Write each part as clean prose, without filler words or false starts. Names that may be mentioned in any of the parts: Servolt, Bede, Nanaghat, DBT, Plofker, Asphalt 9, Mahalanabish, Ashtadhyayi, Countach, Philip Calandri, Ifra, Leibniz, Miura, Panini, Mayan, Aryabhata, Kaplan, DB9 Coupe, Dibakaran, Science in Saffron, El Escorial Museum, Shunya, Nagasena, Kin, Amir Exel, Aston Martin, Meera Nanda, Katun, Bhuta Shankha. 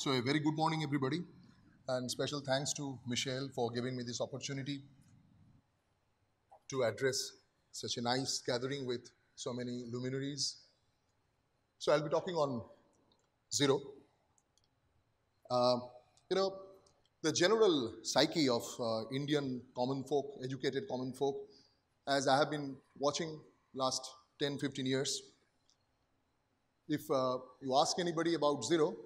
So a very good morning, everybody, and special thanks to Michel for giving me this opportunity to address such a nice gathering with so many luminaries. So I'll be talking on zero. The general psyche of Indian common folk, educated common folk, as I have been watching last 10, 15 years, if you ask anybody about zero,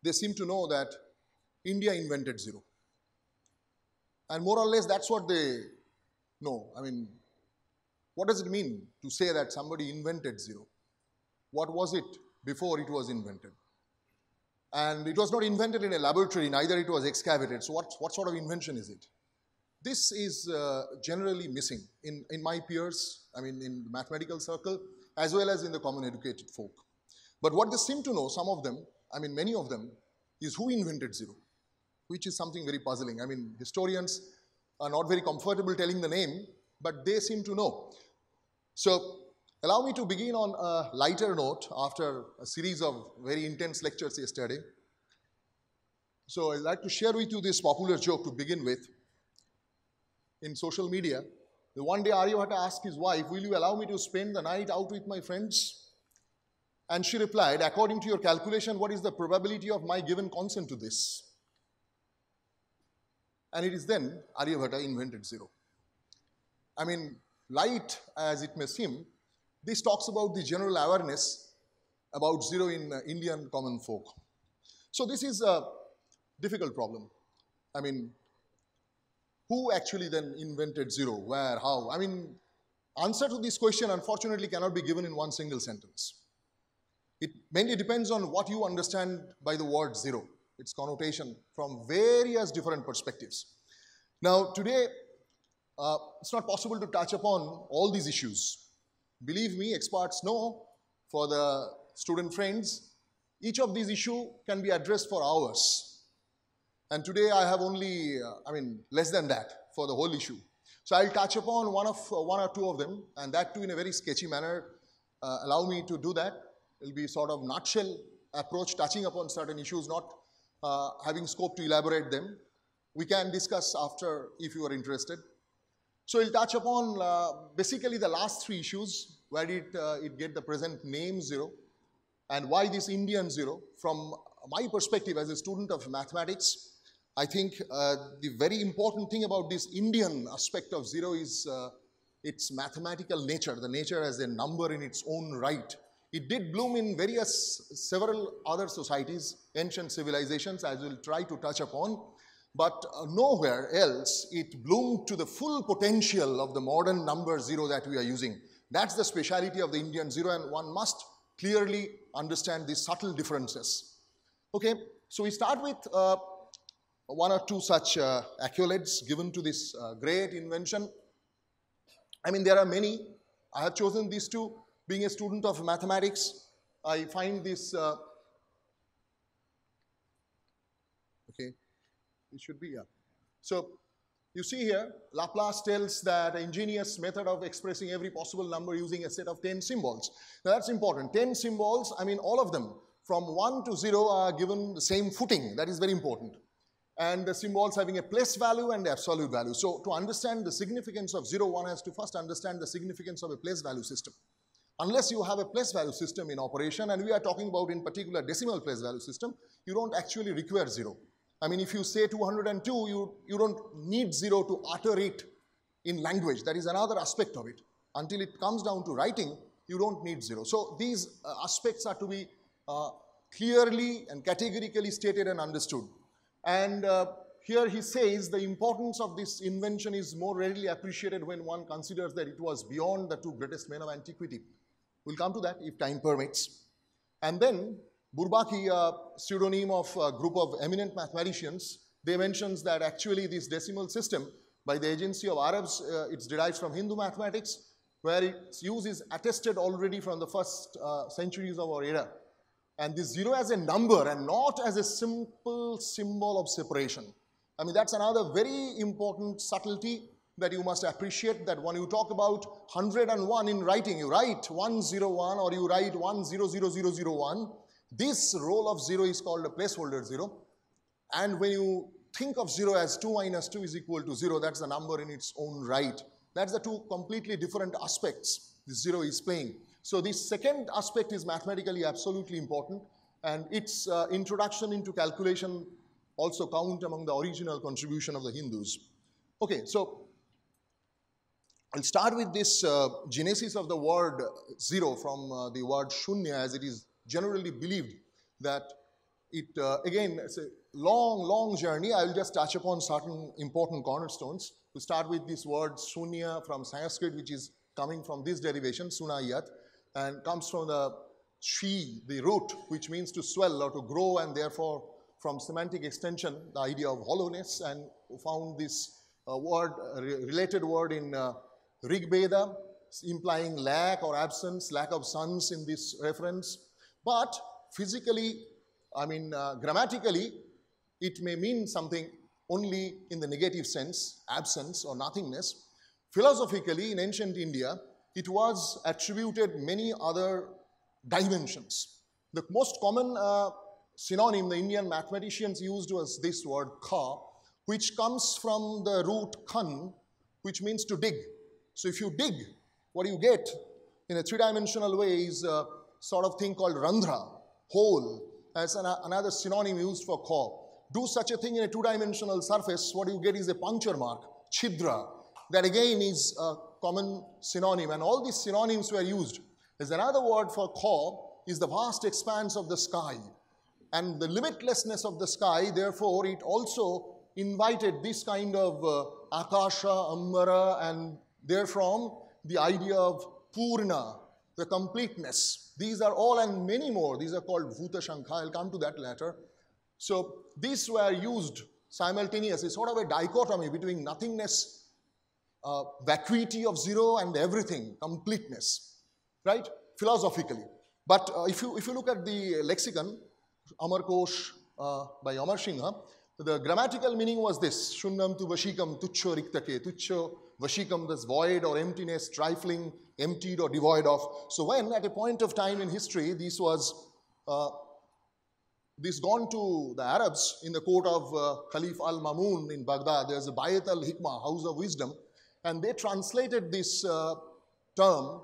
they seem to know that India invented zero. And more or less, that's what they know. I mean, what does it mean to say that somebody invented zero? What was it before it was invented? And it was not invented in a laboratory, neither it was excavated. So what sort of invention is it? This is generally missing in my peers, I mean in the mathematical circle, as well as in the common educated folk. But what they seem to know, some of them, I mean many of them, is who invented zero, which is something very puzzling. I mean, historians are not very comfortable telling the name, but they seem to know. So allow me to begin on a lighter note after a series of very intense lectures yesterday. So I'd like to share with you this popular joke to begin with in social media. One day Aryabhata asked his wife, "Will you allow me to spend the night out with my friends?" And she replied, "According to your calculation, what is the probability of my given consent to this?" And it is then Aryabhata invented zero. I mean, light as it may seem, this talks about the general awareness about zero in Indian common folk. So this is a difficult problem. I mean, who actually then invented zero? Where? How? I mean, answer to this question, unfortunately, cannot be given in one single sentence. It mainly depends on what you understand by the word zero, its connotation from various different perspectives. Now, today, it's not possible to touch upon all these issues. Believe me, experts know, for the student friends, each of these issues can be addressed for hours. And today I have only, less than that for the whole issue. So I'll touch upon one or two of them, and that too in a very sketchy manner. Allow me to do that. It'll be sort of nutshell approach, touching upon certain issues, not having scope to elaborate them. We can discuss after if you are interested. So we'll touch upon basically the last three issues, where it get the present name zero, and why this Indian zero. From my perspective as a student of mathematics, I think the very important thing about this Indian aspect of zero is its mathematical nature, the nature as a number in its own right. It did bloom in several other societies, ancient civilizations, as we'll try to touch upon. But nowhere else it bloomed to the full potential of the modern number zero that we are using. That's the speciality of the Indian zero, and one must clearly understand these subtle differences. Okay, so we start with one or two such accolades given to this great invention. I mean, there are many. I have chosen these two. Being a student of mathematics, I find this... It should be, yeah. So you see here, Laplace tells that an ingenious method of expressing every possible number using a set of 10 symbols. Now that's important. 10 symbols, I mean all of them, from 1 to 0 are given the same footing. That is very important. And the symbols having a place value and absolute value. So to understand the significance of 0, one has to first understand the significance of a place value system. Unless you have a place value system in operation, and we are talking about in particular decimal place value system, you don't actually require 0. I mean, if you say 202, you don't need 0 to utter it in language. That is another aspect of it. Until it comes down to writing, you don't need 0. So these aspects are to be clearly and categorically stated and understood. And here he says the importance of this invention is more readily appreciated when one considers that it was beyond the two greatest men of antiquity. We'll come to that if time permits. And then Burbaki, a pseudonym of a group of eminent mathematicians, they mentions that actually this decimal system, by the agency of Arabs, it's derived from Hindu mathematics, where its use is attested already from the first centuries of our era. And this zero as a number and not as a simple symbol of separation. I mean, that's another very important subtlety that you must appreciate, that when you talk about 101 in writing, you write 101 or you write 100001. This role of 0 is called a placeholder 0. And when you think of 0 as 2 minus 2 is equal to 0, that's the number in its own right. That's the two completely different aspects the 0 is playing. So this second aspect is mathematically absolutely important, and its introduction into calculation also count among the original contribution of the Hindus. Okay, so I'll start with this genesis of the word 0 from the word Shunya, as it is generally believed that it, again, it's a long, long journey. I will just touch upon certain important cornerstones. To start with this word Shunya from Sanskrit, which is coming from this derivation, sunayat, and comes from the shi, the root, which means to swell or to grow, and therefore from semantic extension, the idea of hollowness, and found this word, related word in Rigveda, implying lack or absence, lack of sons in this reference. But physically, I mean, grammatically, it may mean something only in the negative sense, absence or nothingness. Philosophically, in ancient India, it was attributed many other dimensions. The most common synonym the Indian mathematicians used was this word Kha, which comes from the root Kan, which means to dig. So if you dig, what you get in a three-dimensional way is a sort of thing called randhra, hole. That's another synonym used for Kha. Do such a thing in a two-dimensional surface, what you get is a puncture mark, chidra. That again is a common synonym, and all these synonyms were used. There's another word for Kha is the vast expanse of the sky, and the limitlessness of the sky. Therefore, it also invited this kind of akasha, amara, and therefrom the idea of purna, the completeness. These are all and many more. These are called Bhuta Shankha. I'll come to that later. So these were used simultaneously, sort of a dichotomy between nothingness, vacuity of zero, and everything, completeness, right? Philosophically. But if you look at the lexicon, Amarkosh by Amar Singha, the grammatical meaning was this: Shunnam tu vashikam tuccho riktake. Tuccho vashikam, that's void or emptiness, trifling, emptied or devoid of. So when at a point of time in history, this was this gone to the Arabs in the court of Khalif al-Mamun in Baghdad. There's a Bayat al-Hikmah, House of Wisdom, and they translated this term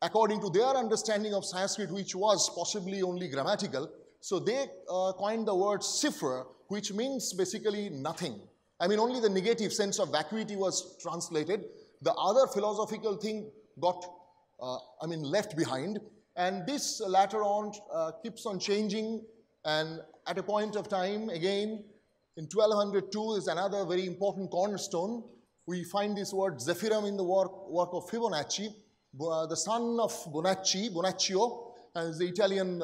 according to their understanding of Sanskrit, which was possibly only grammatical. So they coined the word sifra, which means basically nothing. I mean, only the negative sense of vacuity was translated. The other philosophical thing got, left behind. And this later on keeps on changing. And at a point of time, again, in 1202 is another very important cornerstone. We find this word Zephirum in the work of Fibonacci, the son of Bonacci, Bonaccio, and the Italian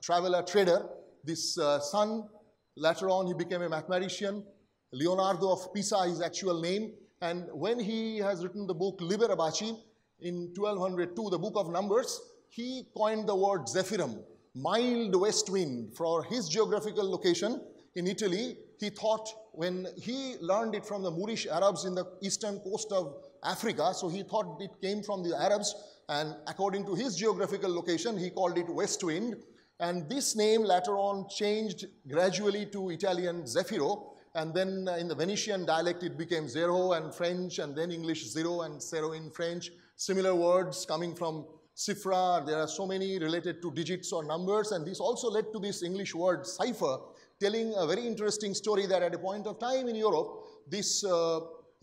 traveler, trader. This son, later on, he became a mathematician. Leonardo of Pisa is his actual name. And when he has written the book Liber Abaci in 1202, the book of Numbers, he coined the word Zephirum, mild west wind, for his geographical location in Italy. He thought, when he learned it from the Moorish Arabs in the eastern coast of Africa, so he thought it came from the Arabs, and according to his geographical location, he called it west wind. And this name later on changed gradually to Italian Zefiro, and then in the Venetian dialect it became zero, and French, and then English zero, and zero in French. Similar words coming from Sifra, there are so many related to digits or numbers, and this also led to this English word cipher, telling a very interesting story that at a point of time in Europe, this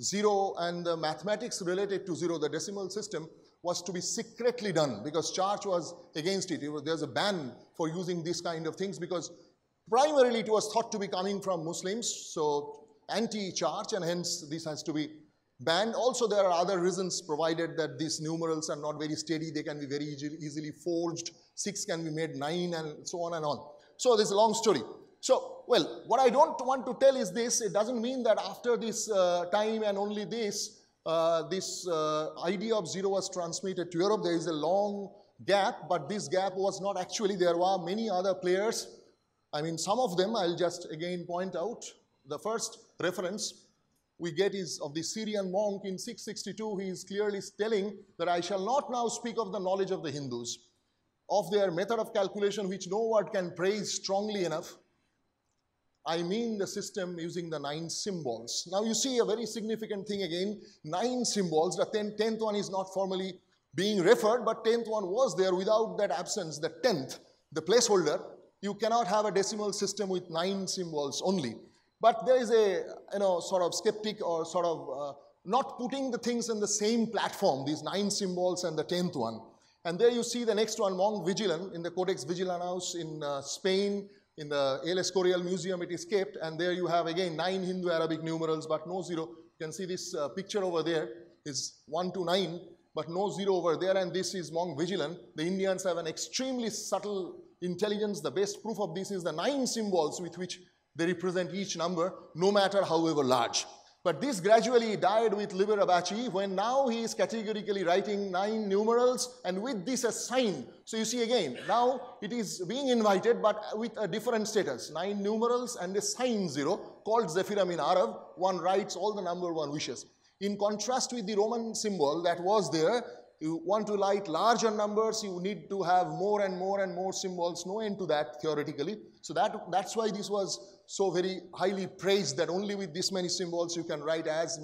zero and the mathematics related to zero, the decimal system, was to be secretly done because church was against it. There's a ban for using these kind of things because primarily it was thought to be coming from Muslims, so anti-church, and hence this has to be banned. Also, there are other reasons provided that these numerals are not very steady. They can be very easily forged. 6 can be made 9, and so on and on. So this is a long story. So, well, what I don't want to tell is this. It doesn't mean that after this time and only this, idea of zero was transmitted to Europe. There is a long gap, but this gap was not actually. There were many other players. I mean, some of them I'll just again point out. The first reference we get is of the Syrian monk in 662. He is clearly telling that I shall not now speak of the knowledge of the Hindus. of their method of calculation which no one can praise strongly enough. I mean the system using the 9 symbols. Now you see a very significant thing again, 9 symbols. The 10th one is not formally being referred, but 10th one was there. Without that absence, the 10th, the placeholder, you cannot have a decimal system with 9 symbols only. But there is a sort of skeptic or sort of not putting the things in the same platform, these 9 symbols and the 10th one. And there you see the next one, Mong Vigilan, in the Codex Vigilanus in Spain, in the El Escorial Museum it is kept, and there you have again 9 Hindu-Arabic numerals but no zero. You can see this picture over there is 1 to 9 but no zero over there, and this is Mong Vigilan. The Indians have an extremely subtle intelligence. The best proof of this is the 9 symbols with which they represent each number, no matter however large. But this gradually died with Liber Abaci, when now he is categorically writing 9 numerals and with this as sign. So you see again, now it is being invited but with a different status. 9 numerals and a sign 0 called Zephirum in Arab. One writes all the number one wishes. In contrast with the Roman symbol that was there, you want to write larger numbers, you need to have more and more symbols, no end to that theoretically. So that's why this was so very highly praised, that only with this many symbols you can write as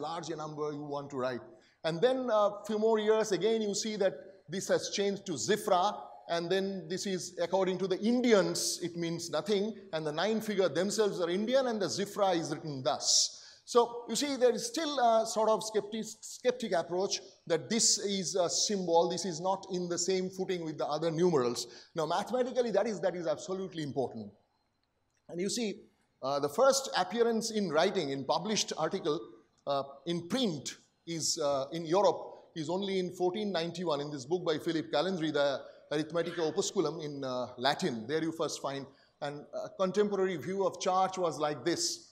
large a number you want to write. And then a few more years again you see that this has changed to Zifra, and then this is, according to the Indians, it means nothing, and the 9 figure themselves are Indian and the Zifra is written thus. So you see there is still a sort of skeptic approach that this is a symbol, this is not in the same footing with the other numerals. Now mathematically that is absolutely important. And you see, the first appearance in writing, in published article, in print, is in Europe, is only in 1491, in this book by Philip Calandri, the Arithmetica Opusculum in Latin. There you first find, and a contemporary view of church was like this.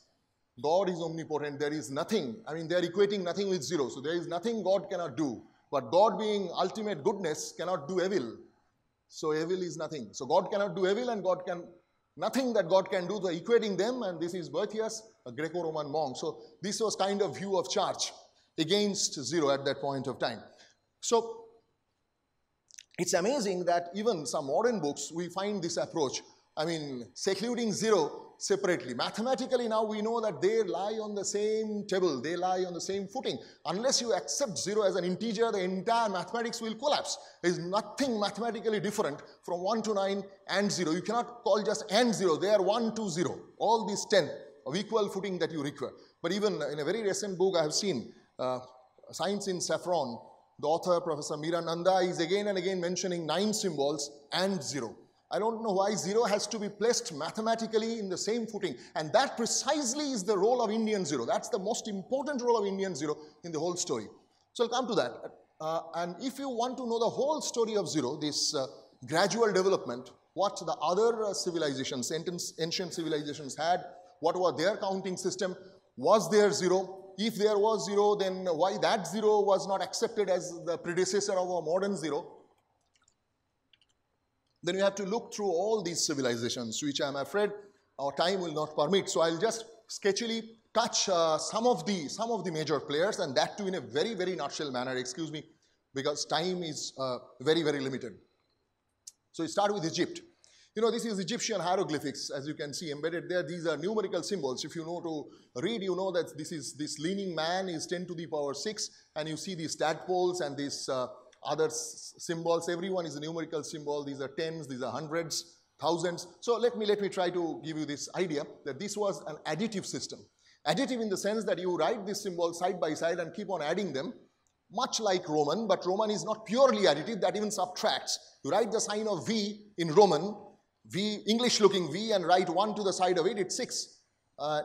God is omnipotent, there is nothing. I mean, they are equating nothing with zero, so there is nothing God cannot do. But God being ultimate goodness cannot do evil. So evil is nothing. So God cannot do evil and God can... Nothing that God can do, they're equating them, and this is Boethius, a Greco-Roman monk. So this was kind of view of church against zero at that point of time. So it's amazing that even some modern books, we find this approach. I mean, secluding zero separately. Mathematically now we know that they lie on the same table, they lie on the same footing. Unless you accept zero as an integer, the entire mathematics will collapse. There is nothing mathematically different from 1 to 9 and 0. You cannot call just and 0, they are 1 to 0. All these 10 of equal footing that you require. But even in a very recent book I have seen, Science in Saffron, the author, Professor Meera Nanda, is again and again mentioning 9 symbols and 0. I don't know why zero has to be placed mathematically in the same footing, and that precisely is the role of Indian zero. That's the most important role of Indian zero in the whole story. So I'll come to that. And if you want to know the whole story of zero, this gradual development, what the other civilizations, ancient civilizations had, what was their counting system, was there zero? If there was zero, then why that zero was not accepted as the predecessor of our modern zero? Then you have to look through all these civilizations, which I'm afraid our time will not permit. So I'll just sketchily touch some of the major players, and that too in a very, very nutshell manner, excuse me, because time is very, very limited. So you start with Egypt. You know, this is Egyptian hieroglyphics, as you can see embedded there. These are numerical symbols. If you know to read, you know that this leaning man is 10⁶, and you see these tadpoles and these other symbols. Everyone is a numerical symbol. These are 10s, these are 100s, 1000s. So let me try to give you this idea that this was an additive system. Additive in the sense that you write these symbols side by side and keep on adding them, much like Roman, but Roman is not purely additive, that even subtracts. You write the sign of V in Roman, V, English looking V, and write 1 to the side of it, it's 6.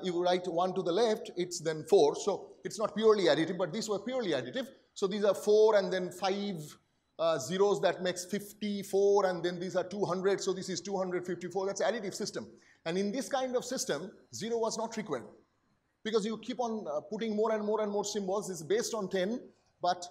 You write 1 to the left, it's then 4. So it's not purely additive, but these were purely additive. So these are 4 and then 5 zeros, that makes 54, and then these are 200, so this is 254, that's additive system. And in this kind of system, zero was not required, because you keep on putting more and more symbols. It's based on 10, but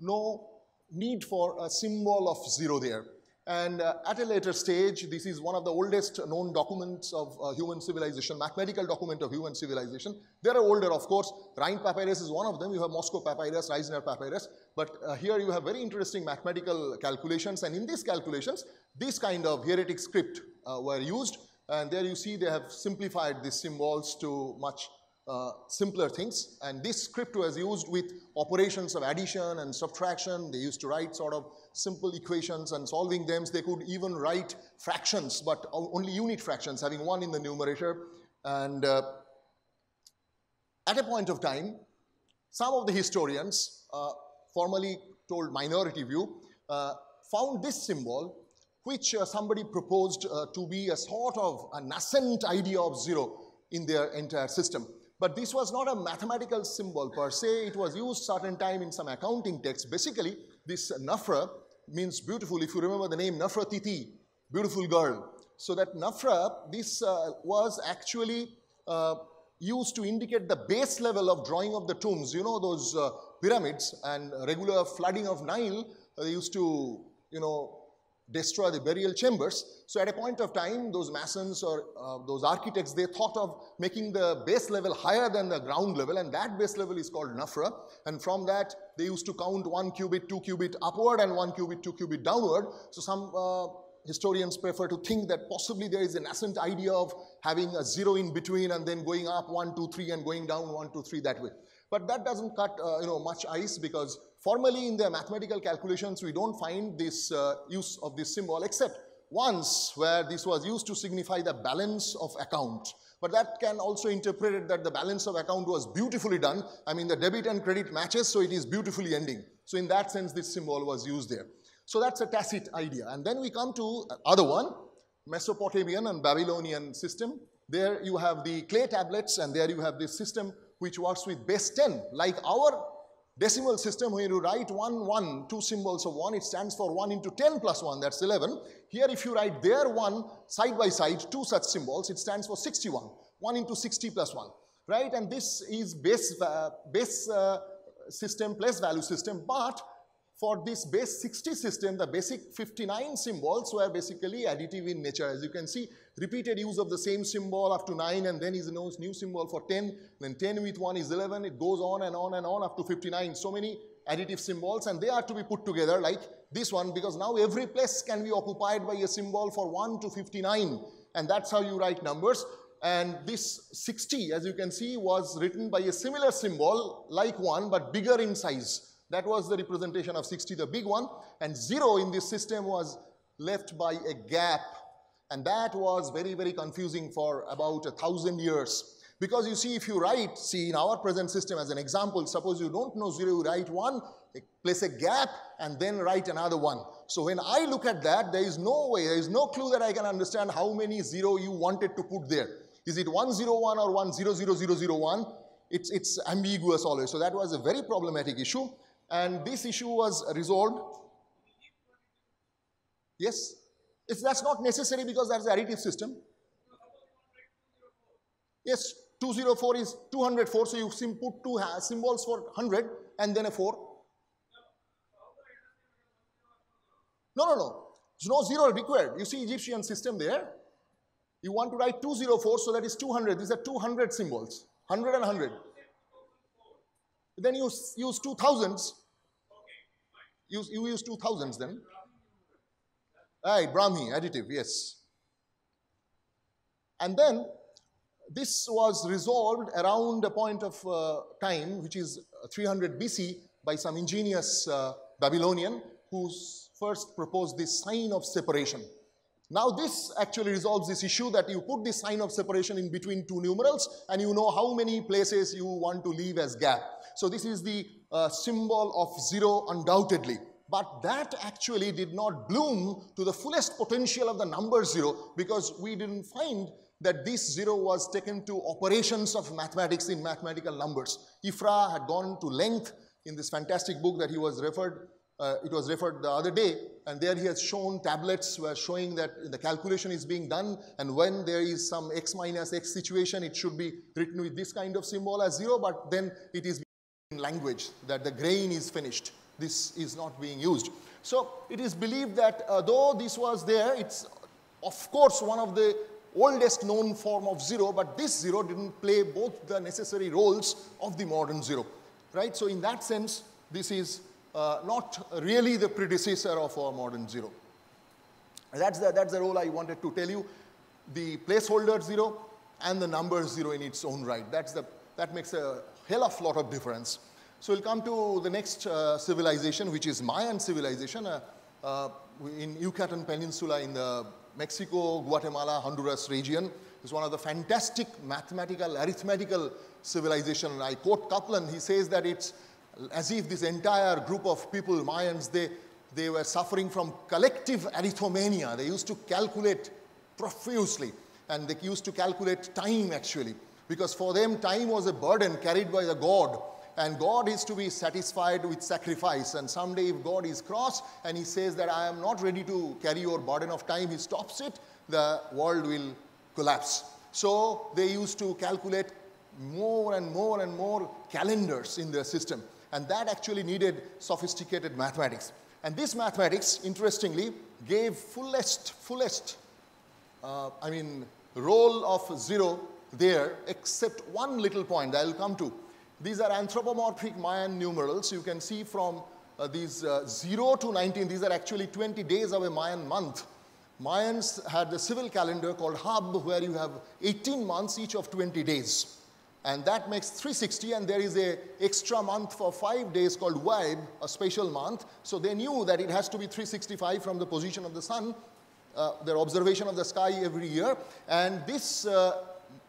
no need for a symbol of zero there. And at a later stage, this is one of the oldest known documents of human civilization, mathematical document of human civilization. There are older, of course. Rhine papyrus is one of them. You have Moscow papyrus, Reisner papyrus. But here you have very interesting mathematical calculations. And in these calculations, this kind of hieratic script were used. And there you see they have simplified these symbols to much simpler things. And this script was used with operations of addition and subtraction. They used to write sort of simple equations and solving them. They could even write fractions, but only unit fractions, having one in the numerator. And at a point of time, some of the historians, formerly told minority view, found this symbol, which somebody proposed to be a sort of a nascent idea of zero in their entire system. But this was not a mathematical symbol per se. It was used certain time in some accounting texts. Basically, this Nafra means beautiful. If you remember the name Nafra Titi, beautiful girl. So that Nafra, this was actually used to indicate the base level of drawing of the tombs. You know, those pyramids and regular flooding of Nile, they used to, you know, destroy the burial chambers. So at a point of time, those masons or those architects, they thought of making the base level higher than the ground level, and that base level is called Nafra. And from that, they used to count 1 cubit, 2 cubit upward and 1 cubit, 2 cubit downward. So some historians prefer to think that possibly there is a nascent idea of having a zero in between and then going up 1, 2, 3 and going down 1, 2, 3 that way. But that doesn't cut you know, much ice, because formally in their mathematical calculations we don't find this use of this symbol, except once where this was used to signify the balance of account. But that can also interpret it that the balance of account was beautifully done. I mean, the debit and credit matches, so it is beautifully ending. So in that sense this symbol was used there. So that's a tacit idea. And then we come to other one, Mesopotamian and Babylonian system. There you have the clay tablets, and there you have this system which works with base 10, like our decimal system. When you write 1, 1, two symbols of 1, it stands for 1 into 10 plus 1, that's 11. Here if you write there 1 side by side, two such symbols, it stands for 61, 1 into 60 plus 1, right? And this is base system, place value system. But for this base 60 system, the basic 59 symbols were basically additive in nature. As you can see, repeated use of the same symbol up to 9, and then is a new symbol for 10, then 10 with 1 is 11, it goes on and on and on up to 59. So many additive symbols, and they are to be put together like this one, because now every place can be occupied by a symbol for 1 to 59, and that's how you write numbers. And this 60, as you can see, was written by a similar symbol like 1 but bigger in size. That was the representation of 60, the big one. And 0 in this system was left by a gap. And that was very, very confusing for about 1,000 years. Because you see, if you write, see in our present system as an example, suppose you don't know 0, you write 1, place a gap and then write another one. So when I look at that, there is no way, there is no clue that I can understand how many 0 you wanted to put there. Is it 101 or 100001? It's ambiguous always. So that was a very problematic issue. And this issue was resolved. Yes? That's not necessary, because that's the additive system. Yes, 204 is 204, so you put two symbols for 100 and then a 4. No. There's no 0 required. You see Egyptian system there. You want to write 204, so that is 200. These are 200 symbols, 100 and 100. Then you use 2000s. You use 2000s then. Right, Brahmi, additive, yes. And then this was resolved around a point of time, which is 300 BC, by some ingenious Babylonian who first proposed this sign of separation. Now this actually resolves this issue that you put this sign of separation in between two numerals and you know how many places you want to leave as gap. So this is the symbol of 0 undoubtedly. But that actually did not bloom to the fullest potential of the number 0, because we didn't find that this 0 was taken to operations of mathematics in mathematical numbers. Ifra had gone to length in this fantastic book that he was referred. It was referred the other day, and there he has shown tablets were showing that the calculation is being done, and when there is some x minus x situation, it should be written with this kind of symbol as 0, but then it is in language that the grain is finished. this is not being used. So it is believed that though this was there, it's of course one of the oldest known form of zero, but this zero didn't play both the necessary roles of the modern zero, right? So in that sense, this is not really the predecessor of our modern zero. That's the role I wanted to tell you, the placeholder zero and the number zero in its own right. That makes a hell of a lot of difference. So we'll come to the next civilization, which is Mayan civilization in Yucatan Peninsula in the Mexico, Guatemala, Honduras region. It's one of the fantastic mathematical, arithmetical civilization. I quote Kaplan, he says that it's as if this entire group of people, Mayans, they were suffering from collective arithmomania. They used to calculate profusely, and they used to calculate time actually, because for them time was a burden carried by the god, and God is to be satisfied with sacrifice. And someday if God is cross and he says that I am not ready to carry your burden of time, he stops it, the world will collapse. So they used to calculate more and more and more calendars in their system, and that actually needed sophisticated mathematics. And this mathematics, interestingly, gave fullest role of zero there, except one little point that I will come to. These are anthropomorphic Mayan numerals. You can see from these 0 to 19, these are actually 20 days of a Mayan month. Mayans had the civil calendar called Hab, where you have 18 months, each of 20 days. And that makes 360, and there is an extra month for 5 days called Waib, a special month. So they knew that it has to be 365 from the position of the sun, their observation of the sky every year. And this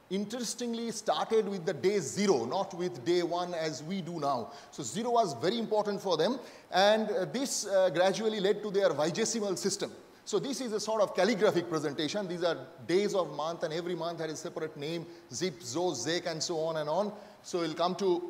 interestingly started with the day zero, not with day one as we do now. So zero was very important for them, and this gradually led to their vigesimal system. So this is a sort of calligraphic presentation. These are days of month, and every month had a separate name, Zip, Zo, Zek, and so on and on. So we'll come to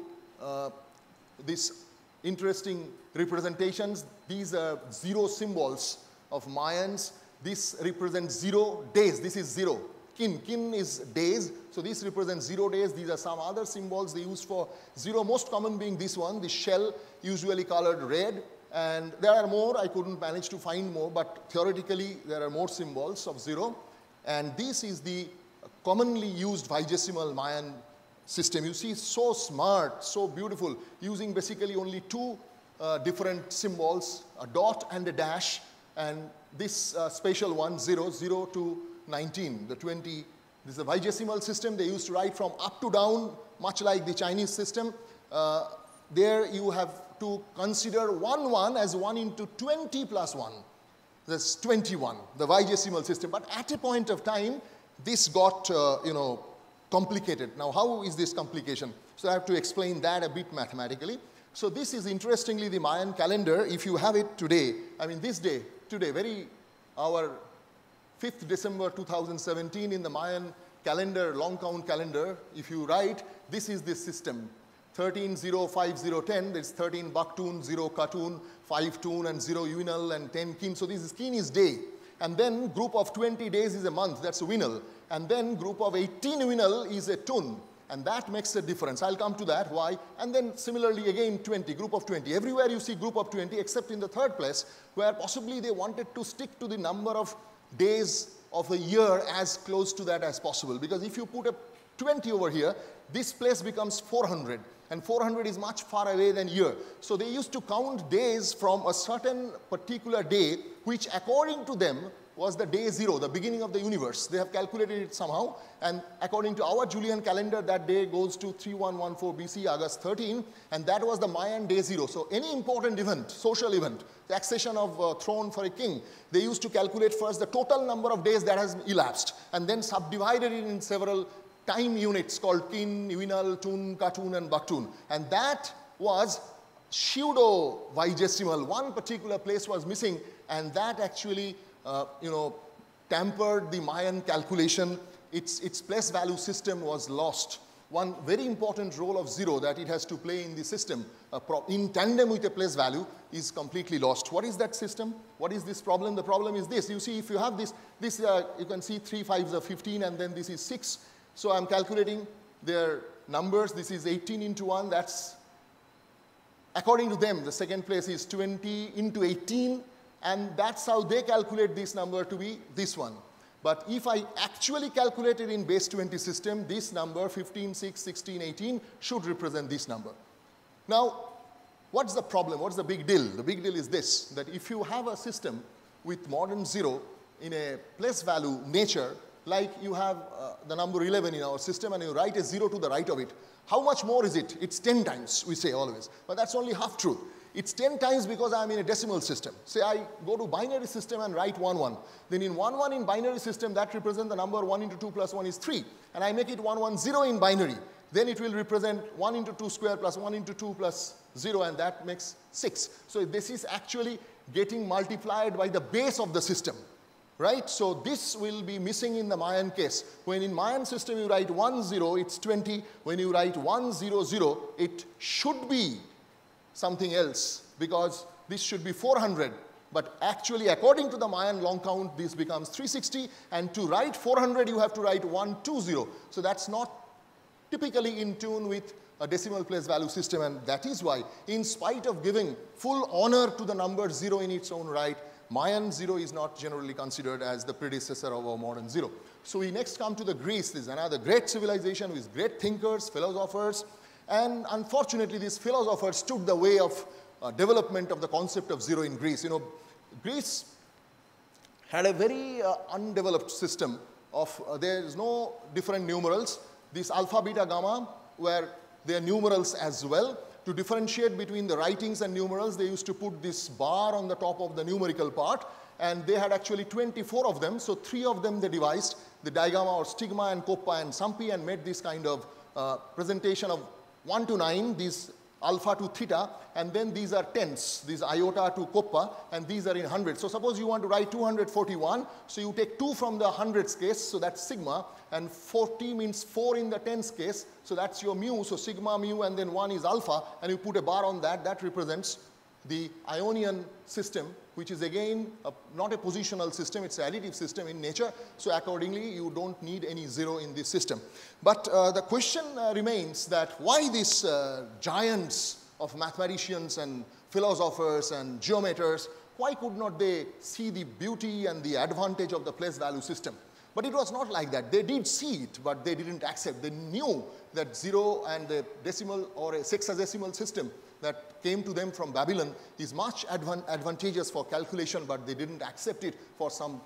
this interesting representations. These are zero symbols of Mayans. This represents 0 days. This is zero. Kin. Kin is days, so this represents 0 days. These are some other symbols they use for zero, most common being this one, the shell, usually colored red. And there are more, I couldn't manage to find more, but theoretically there are more symbols of zero. And this is the commonly used vigesimal Mayan system. You see, so smart, so beautiful, using basically only two different symbols, a dot and a dash, and this spatial one, 0 to 19, the 20, this is a vigesimal system. They used to write from up to down, much like the Chinese system. There you have to consider 1 as 1 into 20 plus 1. That's 21, the vigesimal system. But at a point of time, this got, complicated. Now, how is this complication? So I have to explain that a bit mathematically. So this is, interestingly, the Mayan calendar. If you have it today, our 5th December 2017 in the Mayan calendar, long count calendar, if you write, this is this system. 13 0 5 0 10, there's 13 Baktun, 0 Katun, 5 Tun, and 0 Uinal, and 10 Kin. So this is Kin is day, and then group of 20 days is a month, that's Uinal, and then group of 18 Uinal is a Tun, and that makes a difference. I'll come to that why. And then similarly again 20, group of 20. Everywhere you see group of 20, except in the third place, where possibly they wanted to stick to the number of days of a year as close to that as possible, because if you put a 20 over here, this place becomes 400, and 400 is much far away than year. So they used to count days from a certain particular day, which according to them was the day zero, the beginning of the universe. They have calculated it somehow, and according to our Julian calendar, that day goes to 3114 BC, August 13, and that was the Mayan day zero. So any important event, social event, the accession of a throne for a king, they used to calculate first the total number of days that has elapsed, and then subdivided it in several time units called Kin, Uinal, Tun, Katun, and Baktun. And that was pseudo-vigesimal. One particular place was missing, and that actually tampered the Mayan calculation. Its place value system was lost. One very important role of zero that it has to play in the system, in tandem with a place value, is completely lost. What is that system? What is this problem? The problem is this. You see, if you have this you can see 3 5s are 15, and then this is 6. So I'm calculating their numbers. This is 18 into 1, that's According to them, the second place is 20 into 18, and that's how they calculate this number to be this one. But if I actually calculate it in base 20 system, this number 15, 6, 16, 18 should represent this number. Now, what's the problem? What's the big deal? The big deal is this, that if you have a system with more than 0 in a place value nature, like you have the number 11 in our system and you write a 0 to the right of it, how much more is it? It's 10 times, we say always. But that's only half true. It's 10 times because I'm in a decimal system. Say I go to binary system and write 1, 1. Then in 1, 1 in binary system, that represents the number 1 into 2 plus 1 is 3. And I make it 1, 1, 0 in binary. Then it will represent 1 into 2 square plus 1 into 2 plus 0, and that makes 6. So this is actually getting multiplied by the base of the system, right? So this will be missing in the Mayan case. When in Mayan system you write 1, 0, it's 20. When you write 1, 0, 0, it should be something else because this should be 400. But actually, according to the Mayan long count, this becomes 360. And to write 400, you have to write 1, 2, 0. So that's not typically in tune with a decimal place value system, and that is why, in spite of giving full honor to the number 0 in its own right, Mayan 0 is not generally considered as the predecessor of our modern 0. So we next come to the Greece. This is another great civilization with great thinkers, philosophers, and unfortunately these philosophers stood the way of development of the concept of 0 in Greece. You know, Greece had a very undeveloped system of there is no different numerals. These alpha, beta, gamma were their numerals as well. To differentiate between the writings and numerals, they used to put this bar on the top of the numerical part, and they had actually 24 of them. So 3 of them they devised, the digamma or stigma and coppa and sampi, and made this kind of presentation of 1 to 9, these alpha to theta, and then these are tens, these iota to coppa, and these are in hundreds. So suppose you want to write 241, so you take 2 from the hundreds case, so that's sigma, and 40 means 4 in the tens case, so that's your mu, so sigma, mu, and then 1 is alpha, and you put a bar on that, that represents the Ionian system, which is again not a positional system, it's an additive system in nature, so accordingly you don't need any 0 in this system. But the question remains that why these giants of mathematicians and philosophers and geometers, why could not they see the beauty and the advantage of the place value system? But it was not like that. They did see it, but they didn't accept. They knew that 0 and the decimal or a sexagesimal system that came to them from Babylon is much advantageous for calculation, but they didn't accept it for some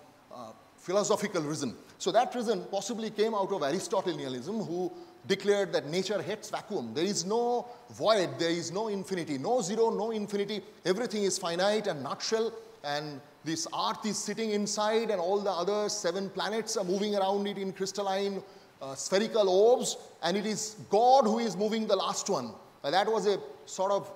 philosophical reason. So that reason possibly came out of Aristotelianism, who declared that nature hates vacuum. There is no void, there is no infinity, no zero, no infinity. Everything is finite and nutshell, and this earth is sitting inside, and all the other 7 planets are moving around it in crystalline spherical orbs, and it is God who is moving the last one. That was a sort of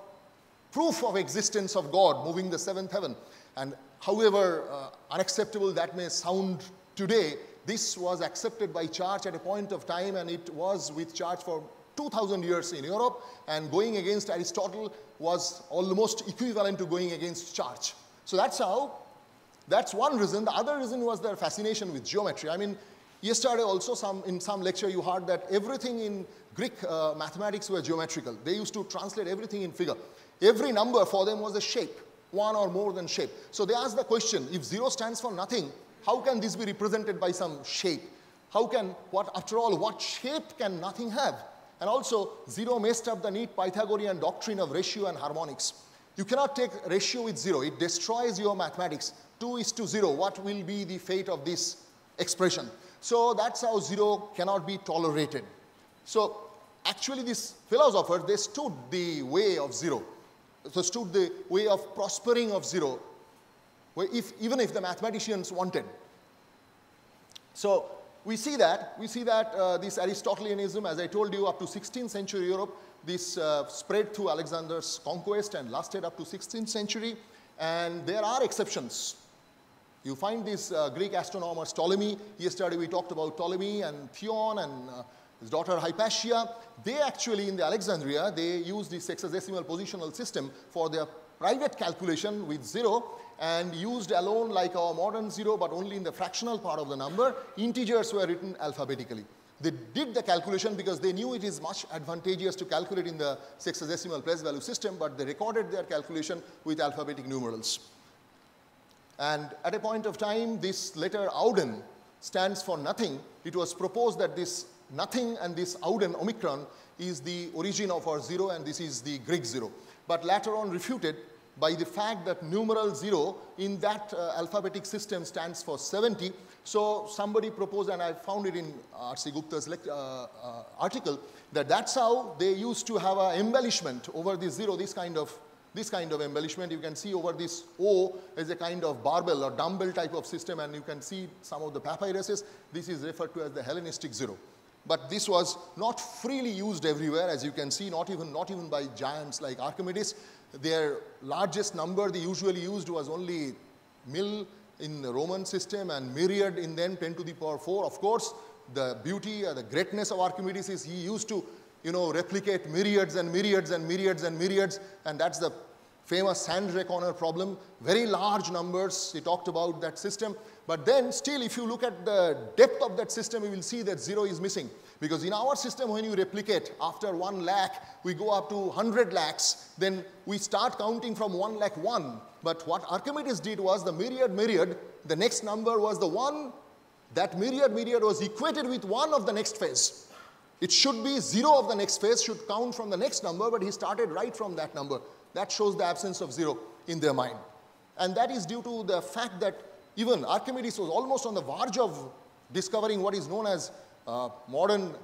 proof of existence of God moving the 7th heaven. And however unacceptable that may sound today, this was accepted by Church at a point of time, and it was with Church for 2,000 years in Europe, and going against Aristotle was almost equivalent to going against Church. So that's how, that's one reason. The other reason was their fascination with geometry. I mean, yesterday also in some lecture you heard that everything in Greek mathematics were geometrical. They used to translate everything in figure. Every number for them was a shape, one or more than shape. So they asked the question, if 0 stands for nothing, how can this be represented by some shape? How can, after all, what shape can nothing have? And also, 0 messed up the neat Pythagorean doctrine of ratio and harmonics. You cannot take ratio with 0. It destroys your mathematics. 2 is to 0. What will be the fate of this expression? So that's how 0 cannot be tolerated. So actually these philosophers, they stood the way of 0. So stood the way of prospering of 0, even if the mathematicians wanted. So we see that this Aristotelianism, as I told you, up to 16th century Europe, this spread through Alexander's conquest and lasted up to 16th century. And there are exceptions. You find these Greek astronomers, Ptolemy. Yesterday we talked about Ptolemy and Theon and his daughter Hypatia. They actually, in the Alexandria, they used this sexagesimal positional system for their private calculation with 0, and used alone like our modern 0, but only in the fractional part of the number. Integers were written alphabetically. They did the calculation because they knew it is much advantageous to calculate in the sexagesimal place value system, but they recorded their calculation with alphabetic numerals. And at a point of time, this letter Auden stands for nothing. It was proposed that this nothing and this Auden omicron is the origin of our zero, and this is the Greek zero. But later on refuted by the fact that numeral zero in that alphabetic system stands for 70. So somebody proposed, and I found it in R.C. Gupta's article, that that's how they used to have an embellishment over the zero, this kind of embellishment. You can see over this O as a kind of barbell or dumbbell type of system, and you can see some of the papyruses. This is referred to as the Hellenistic zero. But this was not freely used everywhere, as you can see, not even by giants like Archimedes. Their largest number they usually used was only mil in the Roman system and myriad in them, 10 to the power 4. Of course, the beauty or the greatness of Archimedes is he used to, replicate myriads and myriads and myriads and myriads, and that's the famous Sand-Reconner problem, very large numbers. He talked about that system. But then still, if you look at the depth of that system, you will see that zero is missing. Because in our system, when you replicate after 1 lakh, we go up to 100 lakhs. Then we start counting from 1 lakh 1. But what Archimedes did was the myriad, the next number was the 1. That myriad was equated with 1 of the next phase. It should be 0 of the next phase, should count from the next number, but he started right from that number. That shows the absence of zero in their mind. And that is due to the fact that even Archimedes was almost on the verge of discovering what is known as modern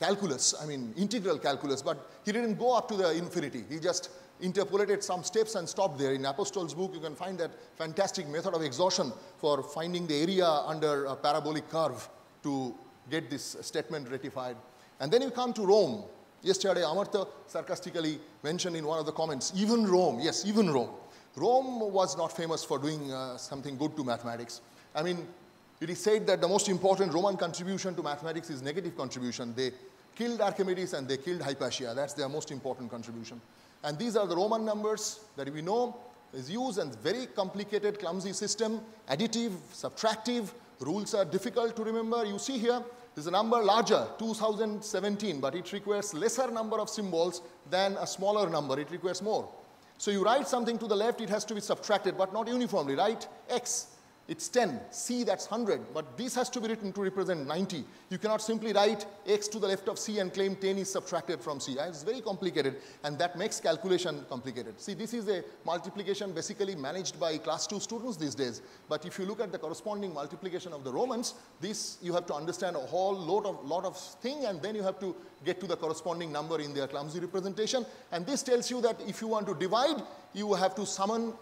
calculus, integral calculus, but he didn't go up to the infinity. He just interpolated some steps and stopped there. In Apostol's book, you can find that fantastic method of exhaustion for finding the area under a parabolic curve to get this statement rectified. And then you come to Rome. Yesterday, Amartya sarcastically mentioned in one of the comments, even Rome, yes, even Rome. Rome was not famous for doing something good to mathematics. It is said that the most important Roman contribution to mathematics is negative contribution. They killed Archimedes and they killed Hypatia. That's their most important contribution. And these are the Roman numbers that we know is used, and very complicated, clumsy system, additive, subtractive, rules are difficult to remember. You see here, there's a number larger, 2017, but it requires lesser number of symbols than a smaller number. It requires more. So you write something to the left, it has to be subtracted, but not uniformly, right? X, it's 10. C, that's 100. But this has to be written to represent 90. You cannot simply write X to the left of C and claim 10 is subtracted from C. It's very complicated, and that makes calculation complicated. See, this is a multiplication basically managed by class 2 students these days. But if you look at the corresponding multiplication of the Romans, this you have to understand a whole lot of thing, and then you have to get to the corresponding number in their clumsy representation. And this tells you that if you want to divide, you have to summon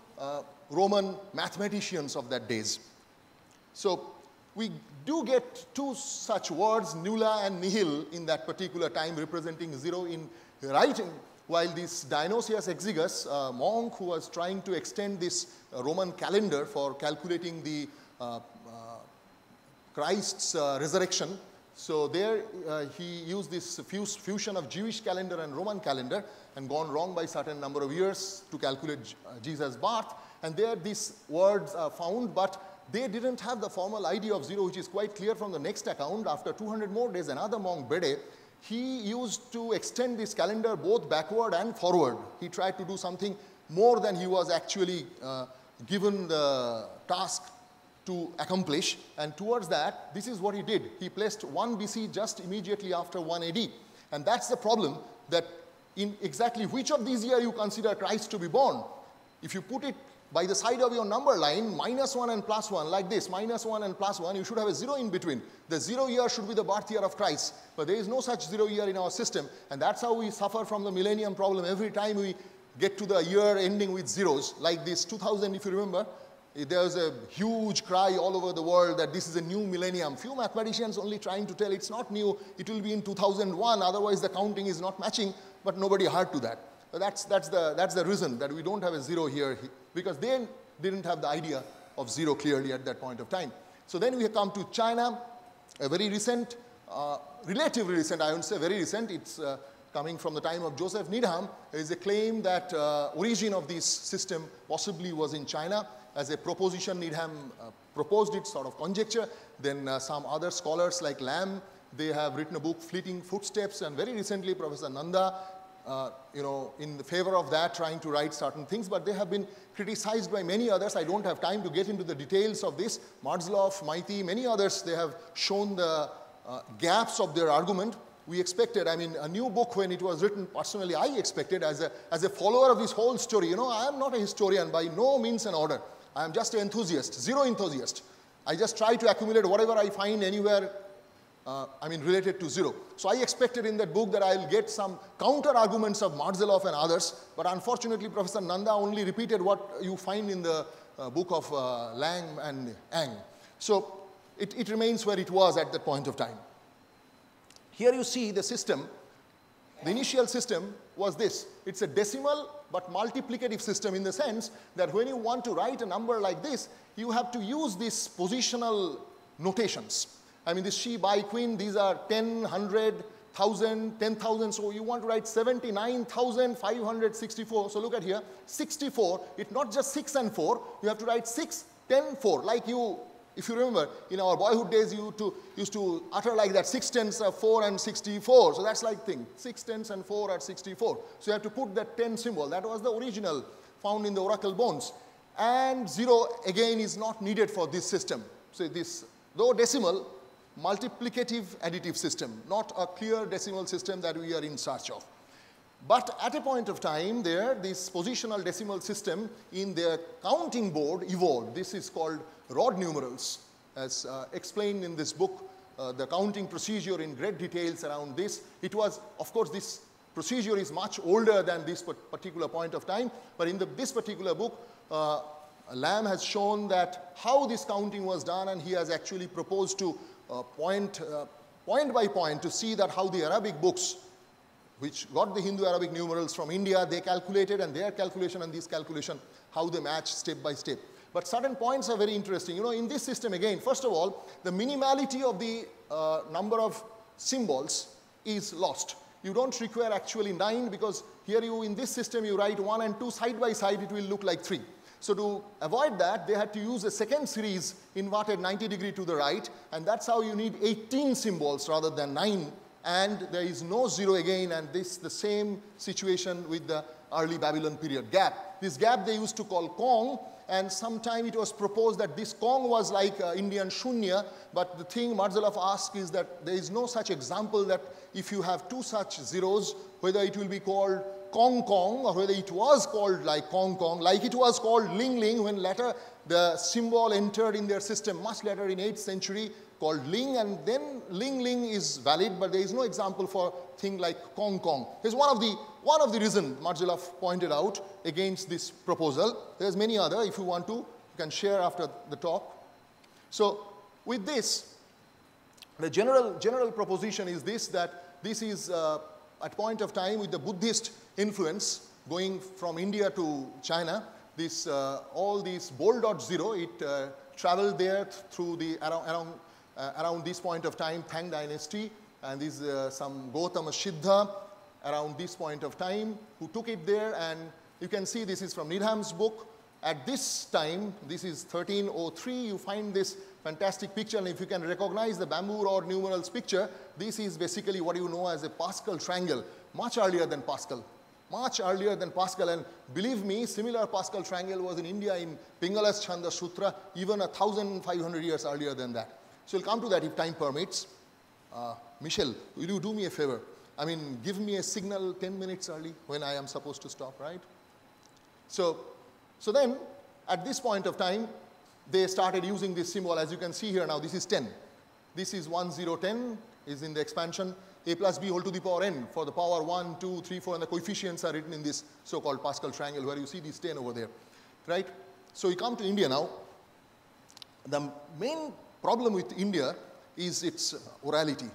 Roman mathematicians of that days. So we do get two such words, nulla and nihil, in that particular time representing zero in writing, while this Dionysius Exiguus, a monk who was trying to extend this Roman calendar for calculating the Christ's resurrection. So there he used this fusion of Jewish calendar and Roman calendar, and gone wrong by certain number of years to calculate Jesus' birth. And there these words are found, but they didn't have the formal idea of zero, which is quite clear from the next account. After 200 more days, another monk, Bede, he used to extend this calendar both backward and forward. He tried to do something more than he was actually given the task to accomplish, and towards that, this is what he did. He placed 1 BC just immediately after 1 AD. And that's the problem, that in exactly which of these years you consider Christ to be born. If you put it by the side of your number line, -1 and +1, like this, -1 and +1, you should have a zero in between. The 0 year should be the birth year of Christ, but there is no such 0 year in our system, and that's how we suffer from the millennium problem. Every time we get to the year ending with zeros, like this 2000, if you remember, there's a huge cry all over the world that this is a new millennium. Few mathematicians only trying to tell it's not new, it will be in 2001, otherwise the counting is not matching, but nobody heard to that. So that's the reason that we don't have a zero here, because they didn't have the idea of zero clearly at that point of time. So then we come to China, a very recent, relatively recent, I would say very recent, it's coming from the time of Joseph Needham, is a claim that origin of this system possibly was in China. As a proposition, Needham proposed it, sort of conjecture. Then some other scholars like Lamb, They have written a book, Fleeting Footsteps, and very recently Professor Nanda, in favor of that, trying to write certain things, but they have been criticized by many others. I don't have time to get into the details of this. Marzloff, Maiti, many others, they have shown the gaps of their argument. We expected, I mean, a new book when it was written, personally I expected, as a follower of this whole story, I am not a historian by no means an order. I am just an enthusiast, zero enthusiast. I just try to accumulate whatever I find anywhere, related to zero. So I expected in that book that I'll get some counter-arguments of Marzloff and others, but unfortunately Professor Nanda only repeated what you find in the book of Lang and Ang. So it remains where it was at that point of time. Here you see the system. The initial system was this. It's a decimal but multiplicative system in the sense that when you want to write a number like this, you have to use these positional notations. I mean, this she, by, queen, these are 10, 100, 1,000, 10,000. So you want to write 79,564. So look at here, 64. It's not just 6 and 4. You have to write 6, 10, 4. Like you, if you remember, in our boyhood days, you used to utter like that, 6 tenths are 4 and 64. So that's like thing, 6 tenths and 4 are 64. So you have to put that 10 symbol. That was the original found in the oracle bones. And 0, again, is not needed for this system. So this, though decimal, multiplicative additive system, not a clear decimal system that we are in search of. But at a point of time there, this positional decimal system in their counting board evolved. This is called rod numerals, as explained in this book, the counting procedure in great details around this. It was, of course, this procedure is much older than this particular point of time, but in this particular book, Lamb has shown that how this counting was done, and he has actually proposed to point by point to see that how the Arabic books, which got the Hindu-Arabic numerals from India, they calculated, and their calculation and this calculation, how they match step by step. But certain points are very interesting. In this system again, first of all, the minimality of the number of symbols is lost. You don't require actually 9, because here in this system you write 1 and 2 side by side, it will look like 3. So to avoid that, they had to use a second series inverted 90 degree to the right, and that's how you need 18 symbols rather than 9, and there is no 0 again, and this the same situation with the early Babylon period gap. This gap they used to call Kong, and sometime it was proposed that this Kong was like Indian Shunya, but the thing Marzloff asked is that there is no such example that if you have two such zeros, whether it will be called Kong Kong or whether it was called like Kong Kong, like it was called Ling Ling when later the symbol entered in their system much later in 8th century called Ling, and then Ling Ling is valid, but there is no example for thing like Kong Kong. Here's one of the reasons Marzloff pointed out against this proposal. There's many other. If you want to, you can share after the talk. So with this, the general proposition is this, that this is at point of time with the Buddhist influence going from India to China, this all these bold dot zero, it traveled there through the around this point of time Tang dynasty, and this some Gautama Siddha around this point of time who took it there, and you can see this is from Needham's book. At this time, this is 1303, you find this fantastic picture, and if you can recognize the bamboo rod numerals picture, this is basically what you know as a Pascal triangle, much earlier than Pascal. Much earlier than Pascal, and believe me, similar Pascal triangle was in India in Pingalas Chanda Sutra, even 1,500 years earlier than that. So we'll come to that if time permits. Michel, will you do me a favor? I mean, give me a signal 10 minutes early when I am supposed to stop, right? So then, at this point of time, they started using this symbol. As you can see here now, this is 10. This is 1, 0, 10 is in the expansion a plus b whole to the power n for the power 1, 2, 3, 4, and the coefficients are written in this so-called Pascal triangle where you see this 10 over there, right? So you come to India now. The main problem with India is its orality,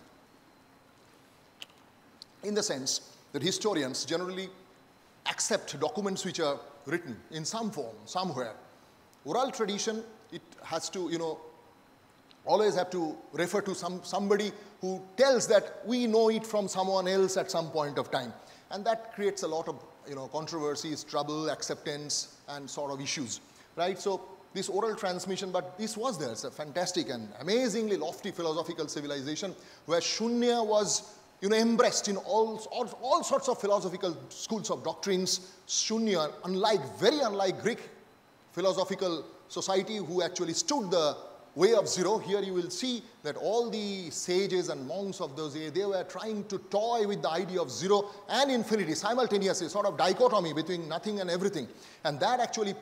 in the sense that historians generally accept documents which are written in some form, somewhere. Oral tradition, it has to, always have to refer to somebody who tells that we know it from someone else at some point of time. And that creates a lot of, controversies, trouble, acceptance, and sort of issues, right? So this oral transmission, but this was there. It's a fantastic and amazingly lofty philosophical civilization where Shunya was, you know, embraced in all sorts of philosophical schools of doctrines. Shunya, very unlike Greek philosophical society who actually stood the way of zero, here you will see that all the sages and monks of those days, they were trying to toy with the idea of zero and infinity simultaneously, sort of dichotomy between nothing and everything. And that actually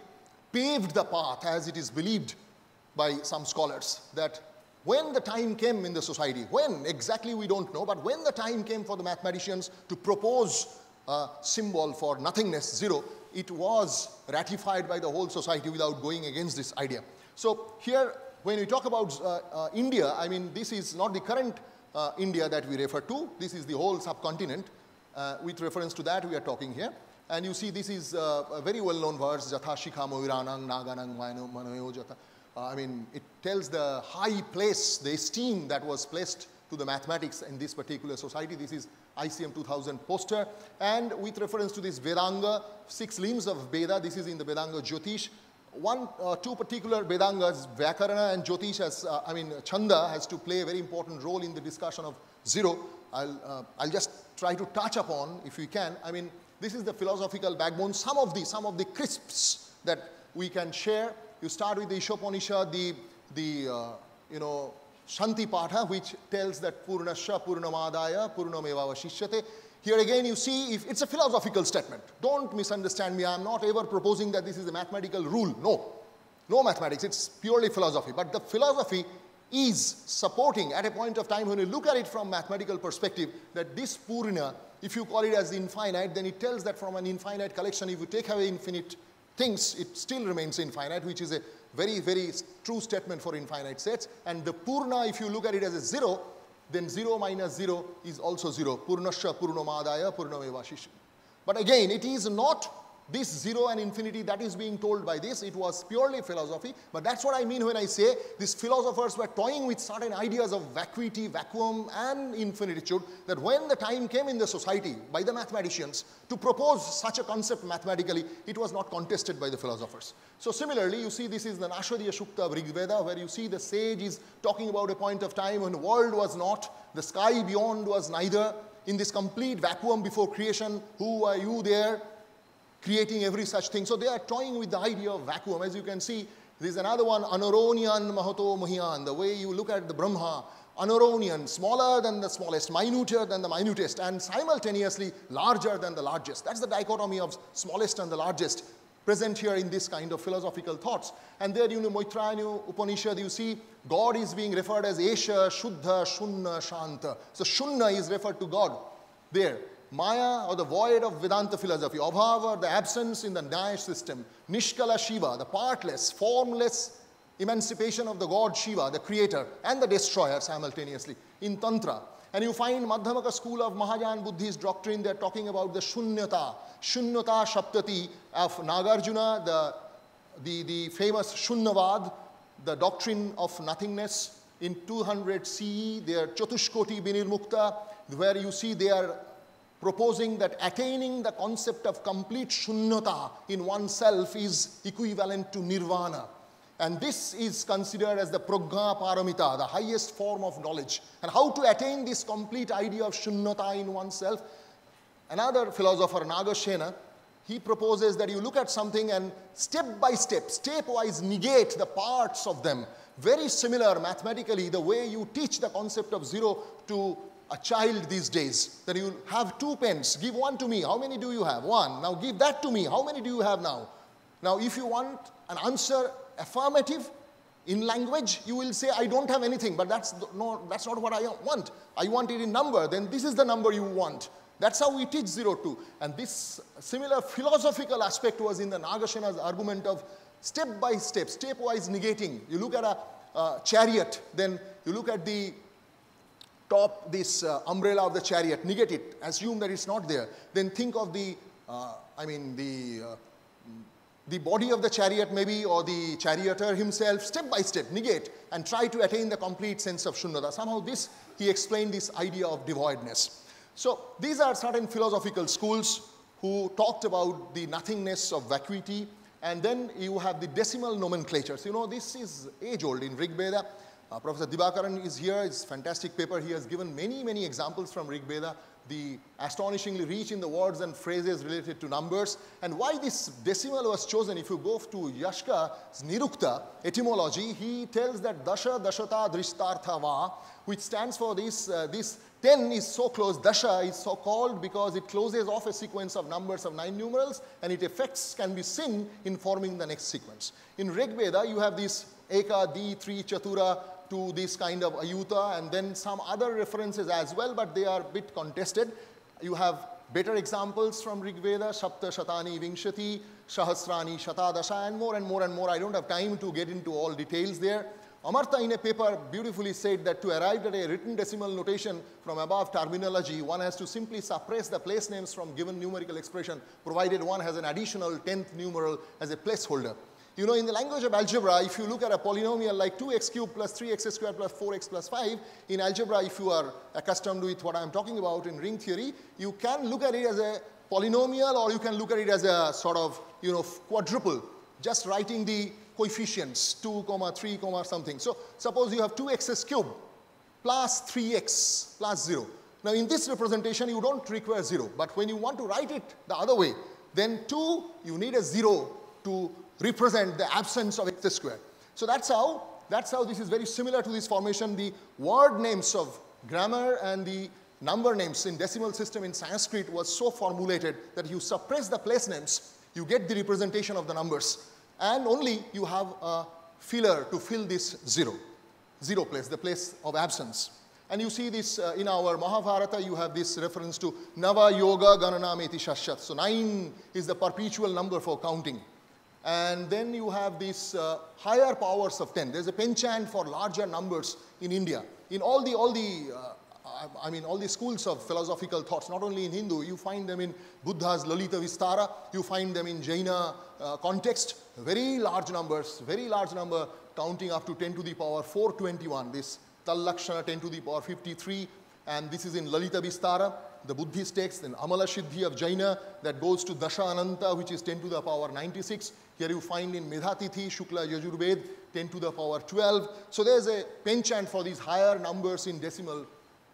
paved the path, as it is believed by some scholars, that when the time came in the society, when exactly we don't know, but when the time came for the mathematicians to propose a symbol for nothingness, zero, it was ratified by the whole society without going against this idea. So here, when we talk about India, I mean, this is not the current India that we refer to. This is the whole subcontinent. With reference to that, we are talking here. And you see, this is a very well-known verse, Jatha Shikha Moiranang Naganang Manoyo Jatha. I mean, it tells the high place, the esteem that was placed to the mathematics in this particular society. This is ICM 2000 poster. And with reference to this Vedanga, 6 limbs of Veda, this is in the Vedanga Jyotish. Two particular Vedangas, Vyakarana and Jyotish, Chanda has to play a very important role in the discussion of zero. I'll just try to touch upon, if we can. I mean, this is the philosophical backbone. Some of the crisps that we can share. You start with the Ishopanishad, the Shanti Patha, which tells that Purnasya, Purnamadaya, Purnameva Vashishyate. Here again, you see, if it's a philosophical statement. Don't misunderstand me. I'm not ever proposing that this is a mathematical rule. No. No mathematics. It's purely philosophy. But the philosophy is supporting, at a point of time when you look at it from mathematical perspective, that this Purna, if you call it as the infinite, then it tells that from an infinite collection, if you take away infinite things, it still remains infinite, which is a very, very true statement for infinite sets. And the Purna, if you look at it as a zero, then 0 minus 0 is also 0. Purnasya, Purnamadaya, Purnamevashish. But again, it is not this 0 and infinity that is being told by this. It was purely philosophy. But that's what I mean when I say these philosophers were toying with certain ideas of vacuity, vacuum, and infinitude, that when the time came in the society by the mathematicians to propose such a concept mathematically, it was not contested by the philosophers. So similarly, you see this is the Nashvadiya Shukta of Rigveda, where you see the sage is talking about a point of time when the world was not, the sky beyond was neither. In this complete vacuum before creation, who are you there? Creating every such thing. So they are toying with the idea of vacuum. As you can see, there's another one, Anoronian Mahato Mahiyan, the way you look at the Brahma, Anoronian, smaller than the smallest, minuter than the minutest, and simultaneously larger than the largest. That's the dichotomy of smallest and the largest present here in this kind of philosophical thoughts. And there, you know, Maitrayana Upanishad, you see, God is being referred as Esha, Shuddha, Shunna, Shanta. So Shunna is referred to God there. Maya, or the void of Vedanta philosophy, Abhava, the absence in the Nyaya system, Nishkala Shiva, the partless, formless emancipation of the god Shiva, the creator and the destroyer simultaneously in Tantra. And you find Madhyamaka school of Mahayana Buddhist doctrine, they're talking about the Shunyata, Shunyata Shaptati of Nagarjuna, the famous Shunyavad, the doctrine of nothingness. In 200 CE, their Chatushkoti Binirmukta, where you see they are proposing that attaining the concept of complete shunyata in oneself is equivalent to nirvana. And this is considered as the prajna paramita, the highest form of knowledge. And how to attain this complete idea of shunyata in oneself? Another philosopher, Nagasena, he proposes that you look at something and step by step, stepwise negate the parts of them. Very similar mathematically, the way you teach the concept of zero to a child these days, that you have 2 pens, give one to me, how many do you have? 1, now give that to me, how many do you have now? Now if you want an answer affirmative in language, you will say I don't have anything, but that's not what I want. I want it in number, then this is the number you want. That's how we teach 0-2. And this similar philosophical aspect was in the Nagasena's argument of step by step, stepwise negating. You look at a chariot, then you look at the top, this umbrella of the chariot, negate it, assume that it's not there. Then think of the body of the chariot maybe, or the charioteer himself, step by step, negate, and try to attain the complete sense of shunyata. Somehow this, he explained this idea of devoidness. So these are certain philosophical schools who talked about the nothingness of vacuity, And then you have the decimal nomenclatures. You know, this is age-old in Rigveda. Professor Dibakaran is here. It's a fantastic paper. He has given many, many examples from Rigveda, the astonishingly rich in the words and phrases related to numbers. And why this decimal was chosen, if you go to Yashka's Nirukta etymology, he tells that Dasha Dashata Drishtartha Va, which stands for this, this 10 is so close, Dasha is so called because it closes off a sequence of numbers of 9 numerals, and it affects, can be seen in forming the next sequence. In Rigveda, you have this Eka, Di, Tri, Chatura, to this kind of ayuta, and then some other references as well, but they are a bit contested. You have better examples from Rigveda, Shapta, Shatani, Vingshati, Shahasrani, Shatadasha, and more. I don't have time to get into all details there. Amartya, in a paper, beautifully said that to arrive at a written decimal notation from above terminology, one has to simply suppress the place names from given numerical expression, provided one has an additional 10th numeral as a placeholder. You know, in the language of algebra, if you look at a polynomial like 2x cubed plus 3x squared plus 4x plus 5, in algebra, if you are accustomed with what I'm talking about in ring theory, you can look at it as a polynomial, or you can look at it as a sort of, you know, quadruple, just writing the coefficients, 2 comma 3 comma something. So suppose you have 2x cubed plus 3x plus 0. Now, in this representation, you don't require 0, but when you want to write it the other way, then 2, you need a 0 to represent the absence of x squared. So that's how this is very similar to this formation. The word names of grammar and the number names in decimal system in Sanskrit was so formulated that you suppress the place names, you get the representation of the numbers, and only you have a filler to fill this zero place, the place of absence. And you see this in our Mahabharata, you have this reference to Nava Yoga Gananameti Shashat. So 9 is the perpetual number for counting. And then you have these higher powers of 10. There's a penchant for larger numbers in India. In all the schools of philosophical thoughts, not only in Hindu, you find them in Buddha's Lalita Vistara, you find them in Jaina context, very large number counting up to 10 to the power 421, this Tallakshana 10 to the power 53, and this is in Lalita Vistara. The Buddhist text, then Amala Siddhi of Jaina, that goes to Dasha Ananta, which is 10 to the power 96. Here you find in Medhatithi, Shukla Yajurved, 10 to the power 12. So there's a penchant for these higher numbers in decimal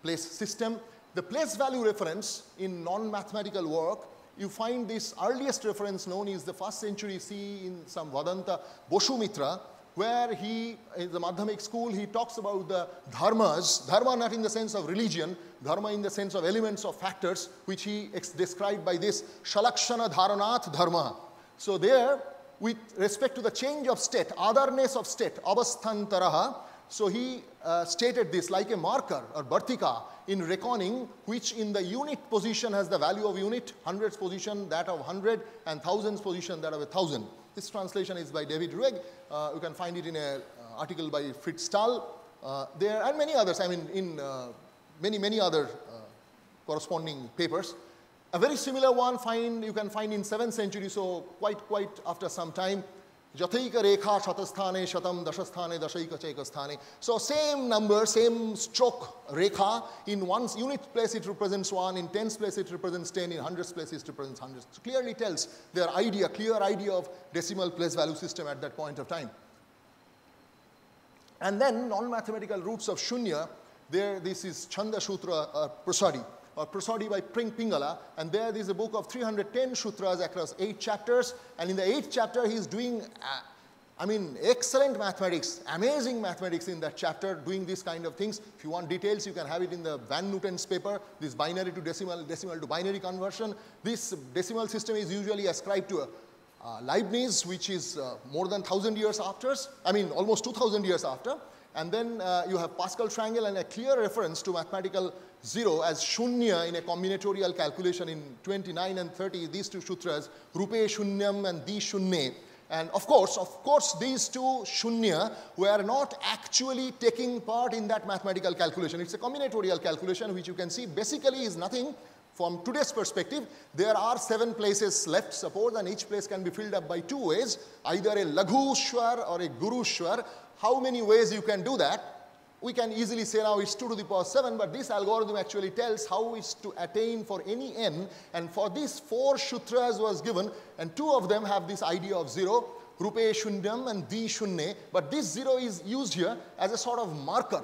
place system. The place value reference in non-mathematical work, you find this earliest reference known is the 1st century CE in some Vedanta, Boshumitra, where he, in the Madhyamik school, he talks about the dharmas. Dharma not in the sense of religion, dharma in the sense of elements of factors, which he described by this Shalakshana Dharanath Dharma. So there, with respect to the change of state, otherness of state, Avasthantaraha, so he stated this like a marker or Bhartika in reckoning, which in the unit position has the value of unit, hundreds position that of 100, and thousands position that of 1,000. This translation is by David Ruegg. You can find it in an article by Fritz Stahl there, and many others, I mean, in many other corresponding papers. A very similar one you can find in 7th century, so quite after some time. Jataika Rekha Shatasthane Shatam Dashasthane Dashaika Chaikasthane. So same number, same stroke Rekha. In one's unit place it represents 1, in tens place it represents 10, in hundreds place it represents hundreds. So clearly tells their idea, clear idea of decimal place value system at that point of time. And then non-mathematical roots of Shunya, there this is Chanda Sutra Prasadi by Pingala, and there is a book of 310 sutras across 8 chapters, and in the 8th chapter he is doing, excellent mathematics, amazing mathematics in that chapter, doing these kind of things. If you want details, you can have it in the Van Nuten's paper, this binary to decimal, decimal to binary conversion. This decimal system is usually ascribed to Leibniz, which is more than 1,000 years after, almost 2,000 years after. And then you have Pascal triangle and a clear reference to mathematical zero as Shunya in a combinatorial calculation in 29 and 30, these two sutras, Rupe Shunyam and Di Shunye. And of course, these two Shunya were not actually taking part in that mathematical calculation. It's a combinatorial calculation, which you can see basically is nothing. From today's perspective, there are 7 places left, suppose, and each place can be filled up by 2 ways, either a Laghu Shwar or a Guru Shwar. How many ways you can do that? we can easily say now it's 2 to the power 7, but this algorithm actually tells how it's to attain for any n, and for this 4 sutras was given, and 2 of them have this idea of 0, Rupe Shunyam and Di Shunne, but this 0 is used here as a sort of marker.